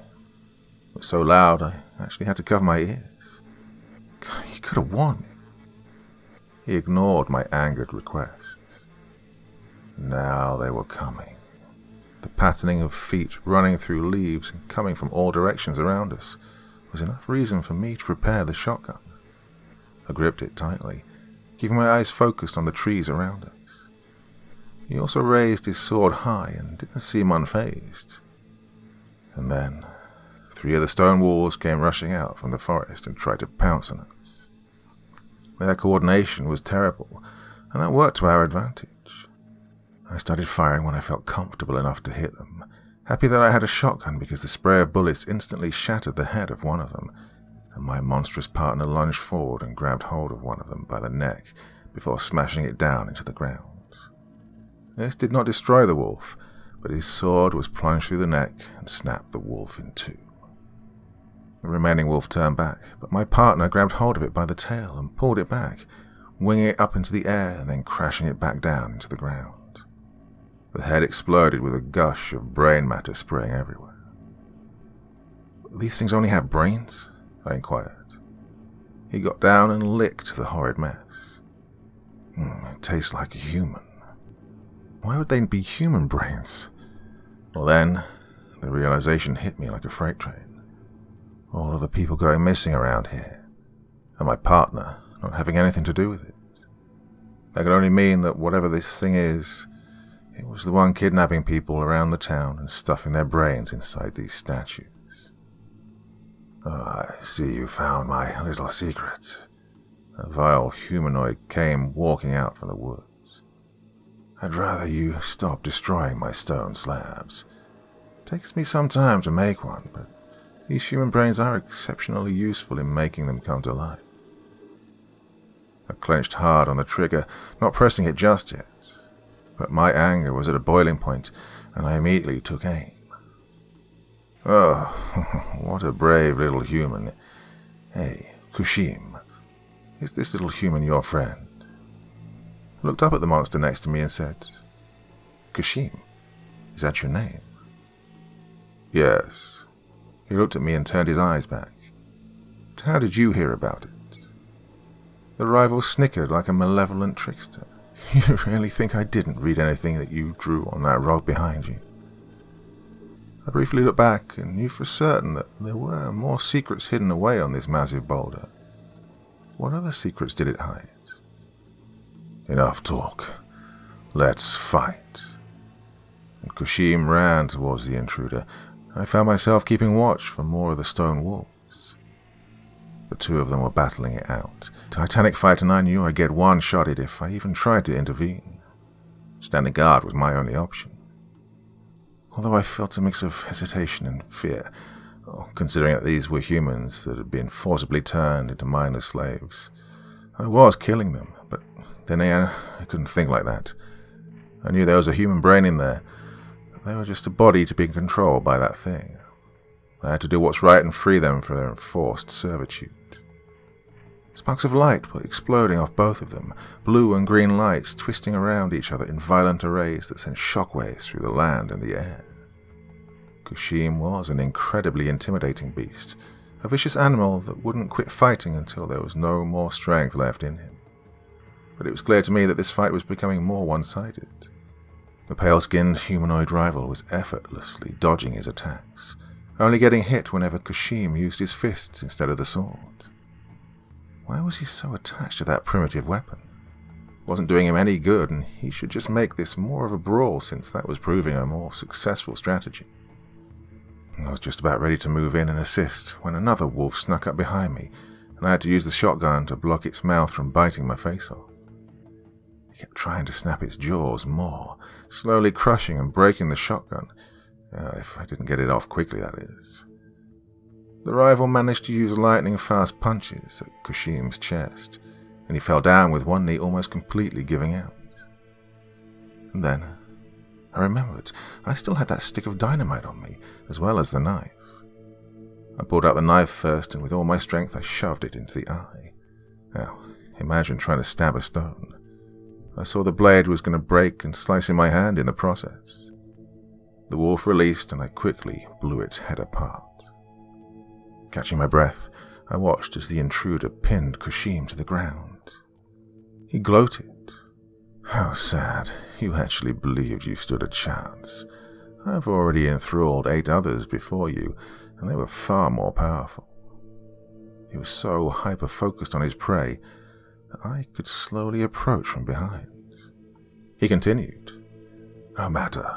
It was so loud I actually had to cover my ears. God, he could have warned me. He ignored my angered request. Now they were coming. The patterning of feet running through leaves and coming from all directions around us was enough reason for me to prepare the shotgun. I gripped it tightly, keeping my eyes focused on the trees around us. He also raised his sword high and didn't seem unfazed. And then... Three of the stone walls came rushing out from the forest and tried to pounce on us. Their coordination was terrible, and that worked to our advantage. I started firing when I felt comfortable enough to hit them, happy that I had a shotgun because the spray of bullets instantly shattered the head of one of them, and my monstrous partner lunged forward and grabbed hold of one of them by the neck before smashing it down into the ground. This did not destroy the wolf, but his sword was plunged through the neck and snapped the wolf in two. The remaining wolf turned back, but my partner grabbed hold of it by the tail and pulled it back, winging it up into the air and then crashing it back down into the ground. The head exploded with a gush of brain matter spraying everywhere. "These things only have brains?" I inquired. He got down and licked the horrid mess. Mm, it tastes like a human. Why would they be human brains? Well then, the realization hit me like a freight train. All of the people going missing around here, and my partner not having anything to do with it. That could only mean that whatever this thing is, it was the one kidnapping people around the town and stuffing their brains inside these statues. Ah, I see you found my little secret. A vile humanoid came walking out from the woods. I'd rather you stop destroying my stone slabs. It takes me some time to make one, but these human brains are exceptionally useful in making them come to life. I clenched hard on the trigger, not pressing it just yet, but my anger was at a boiling point, and I immediately took aim. Oh, what a brave little human. Hey, Kushim, is this little human your friend? I looked up at the monster next to me and said, Kushim, is that your name? Yes. He looked at me and turned his eyes back. But how did you hear about it? The rival snickered like a malevolent trickster. You really think I didn't read anything that you drew on that rug behind you? I briefly looked back and knew for certain that there were more secrets hidden away on this massive boulder. What other secrets did it hide? Enough talk. Let's fight. And Kushim ran towards the intruder. I found myself keeping watch for more of the stone walls. The two of them were battling it out. Titanic fight, and I knew I'd get one-shotted if I even tried to intervene. Standing guard was my only option. Although I felt a mix of hesitation and fear, considering that these were humans that had been forcibly turned into mindless slaves. I was killing them, but then again, I couldn't think like that. I knew there was a human brain in there. They were just a body to be controlled by that thing. I had to do what's right and free them from their enforced servitude. Sparks of light were exploding off both of them, blue and green lights twisting around each other in violent arrays that sent shockwaves through the land and the air. Kushim was an incredibly intimidating beast, a vicious animal that wouldn't quit fighting until there was no more strength left in him. But it was clear to me that this fight was becoming more one-sided. The pale-skinned humanoid rival was effortlessly dodging his attacks, only getting hit whenever Kushim used his fists instead of the sword. Why was he so attached to that primitive weapon? It wasn't doing him any good, and he should just make this more of a brawl since that was proving a more successful strategy. I was just about ready to move in and assist when another wolf snuck up behind me, and I had to use the shotgun to block its mouth from biting my face off. It kept trying to snap its jaws more, slowly crushing and breaking the shotgun, uh, if I didn't get it off quickly, that is. The rival managed to use lightning-fast punches at Kushim's chest, and he fell down with one knee almost completely giving out. And then, I remembered, I still had that stick of dynamite on me, as well as the knife. I pulled out the knife first, and with all my strength I shoved it into the eye. Now, imagine trying to stab a stone. I saw the blade was going to break and slice in my hand in the process. The wolf released and I quickly blew its head apart. Catching my breath, I watched as the intruder pinned Kushim to the ground. He gloated. How sad. You actually believed you stood a chance. I've already enthralled eight others before you, and they were far more powerful. He was so hyper-focused on his prey I could slowly approach from behind. He continued. No matter.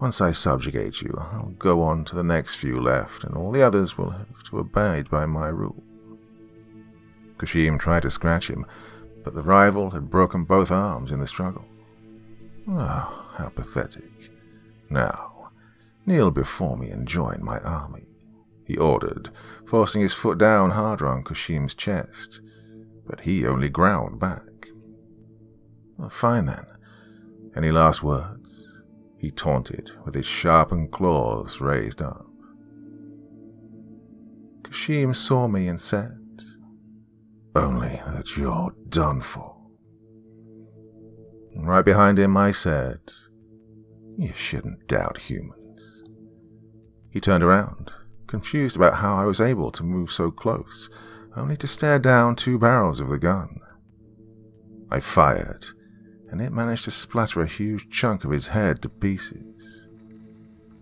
Once I subjugate you, I'll go on to the next few left, and all the others will have to abide by my rule. Kushim tried to scratch him, but the rival had broken both arms in the struggle. Oh, how pathetic. Now, kneel before me and join my army, he ordered, forcing his foot down harder on Kushim's chest. But he only growled back. Well, fine then. Any last words? He taunted, with his sharpened claws raised up. Kushim saw me and said, Only that you're done for. And right behind him I said, You shouldn't doubt humans. He turned around, confused about how I was able to move so close, only to stare down two barrels of the gun. I fired, and it managed to splatter a huge chunk of his head to pieces.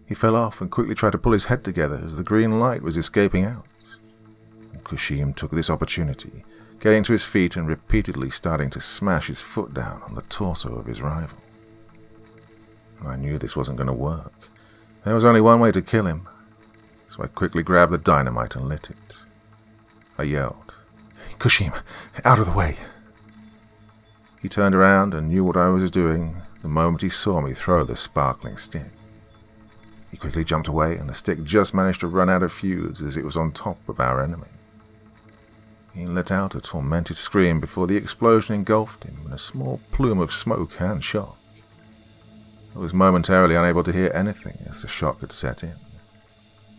He fell off and quickly tried to pull his head together as the green light was escaping out. And Kushim took this opportunity, getting to his feet and repeatedly starting to smash his foot down on the torso of his rival. I knew this wasn't going to work. There was only one way to kill him, so I quickly grabbed the dynamite and lit it. I yelled, Kushim, out of the way! He turned around and knew what I was doing the moment he saw me throw the sparkling stick. He quickly jumped away, and the stick just managed to run out of fuse as it was on top of our enemy. He let out a tormented scream before the explosion engulfed him in a small plume of smoke and shock. I was momentarily unable to hear anything as the shock had set in.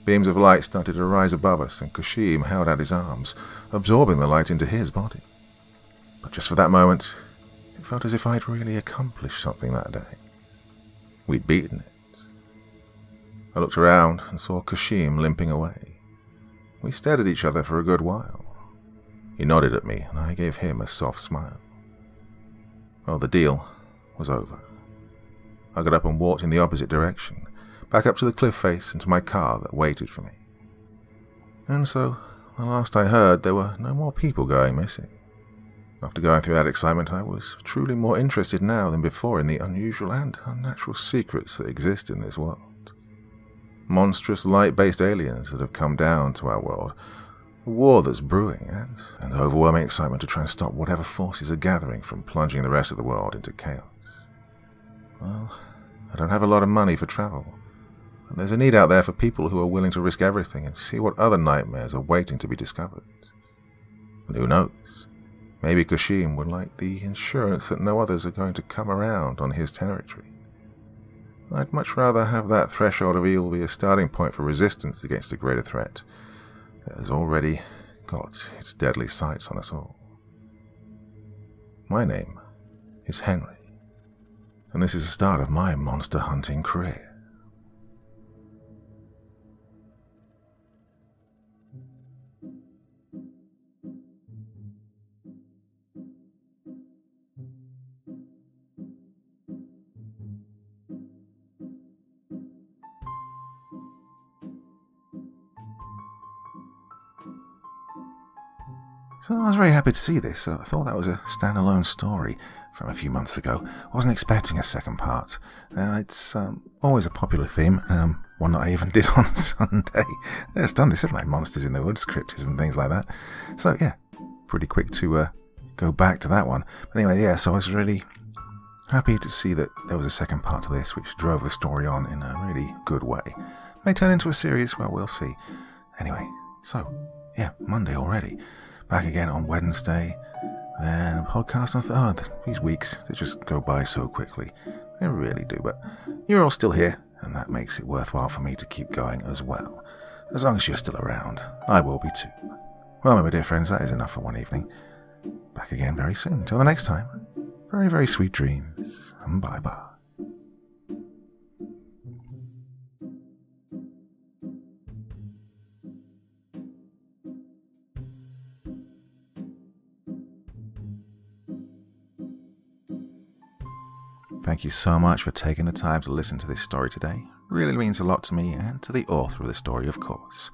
Beams of light started to rise above us, and Kushim held out his arms, absorbing the light into his body. But just for that moment, it felt as if I'd really accomplished something that day. We'd beaten it. I looked around and saw Kushim limping away. We stared at each other for a good while. He nodded at me, and I gave him a soft smile. Well, the deal was over. I got up and walked in the opposite direction, back up to the cliff face and to my car that waited for me. And so, the last I heard, there were no more people going missing. After going through that excitement, I was truly more interested now than before in the unusual and unnatural secrets that exist in this world. Monstrous light-based aliens that have come down to our world, a war that's brewing, and an overwhelming excitement to try and stop whatever forces are gathering from plunging the rest of the world into chaos. Well, I don't have a lot of money for travel, and there's a need out there for people who are willing to risk everything and see what other nightmares are waiting to be discovered. And who knows? Maybe Kushim would like the insurance that no others are going to come around on his territory. I'd much rather have that threshold of evil be a starting point for resistance against a greater threat that has already got its deadly sights on us all. My name is Henry, and this is the start of my monster hunting career. So I was very happy to see this. I thought that was a standalone story from a few months ago. I wasn't expecting a second part. Uh, it's um, always a popular theme, um, one that I even did on Sunday. It's done this, haven't I? Monsters in the Woods, cryptids and things like that. So yeah, pretty quick to uh, go back to that one. But anyway, yeah, so I was really happy to see that there was a second part to this, which drove the story on in a really good way. May turn into a series, well, we'll see. Anyway, so yeah, Monday already. Back again on Wednesday, then a podcast on Thursday. Oh, these weeks, they just go by so quickly. They really do, but you're all still here, and that makes it worthwhile for me to keep going as well. As long as you're still around, I will be too. Well, my dear friends, that is enough for one evening. Back again very soon. Until the next time, very, very sweet dreams, and bye-bye. Thank you so much for taking the time to listen to this story today. Really means a lot to me and to the author of the story, of course.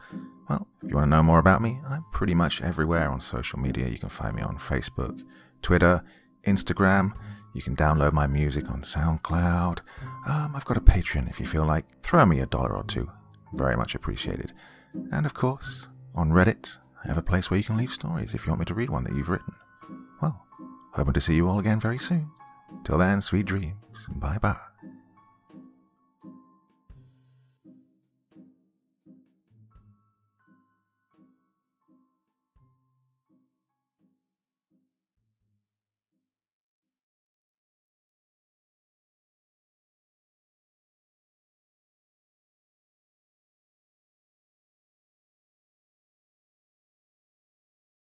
Well, if you want to know more about me, I'm pretty much everywhere on social media. You can find me on Facebook, Twitter, Instagram. You can download my music on SoundCloud. Um, I've got a Patreon if you feel like. Throw me a dollar or two. Very much appreciated. And of course, on Reddit, I have a place where you can leave stories if you want me to read one that you've written. Well, hoping to see you all again very soon. Till then, sweet dreams, and bye-bye.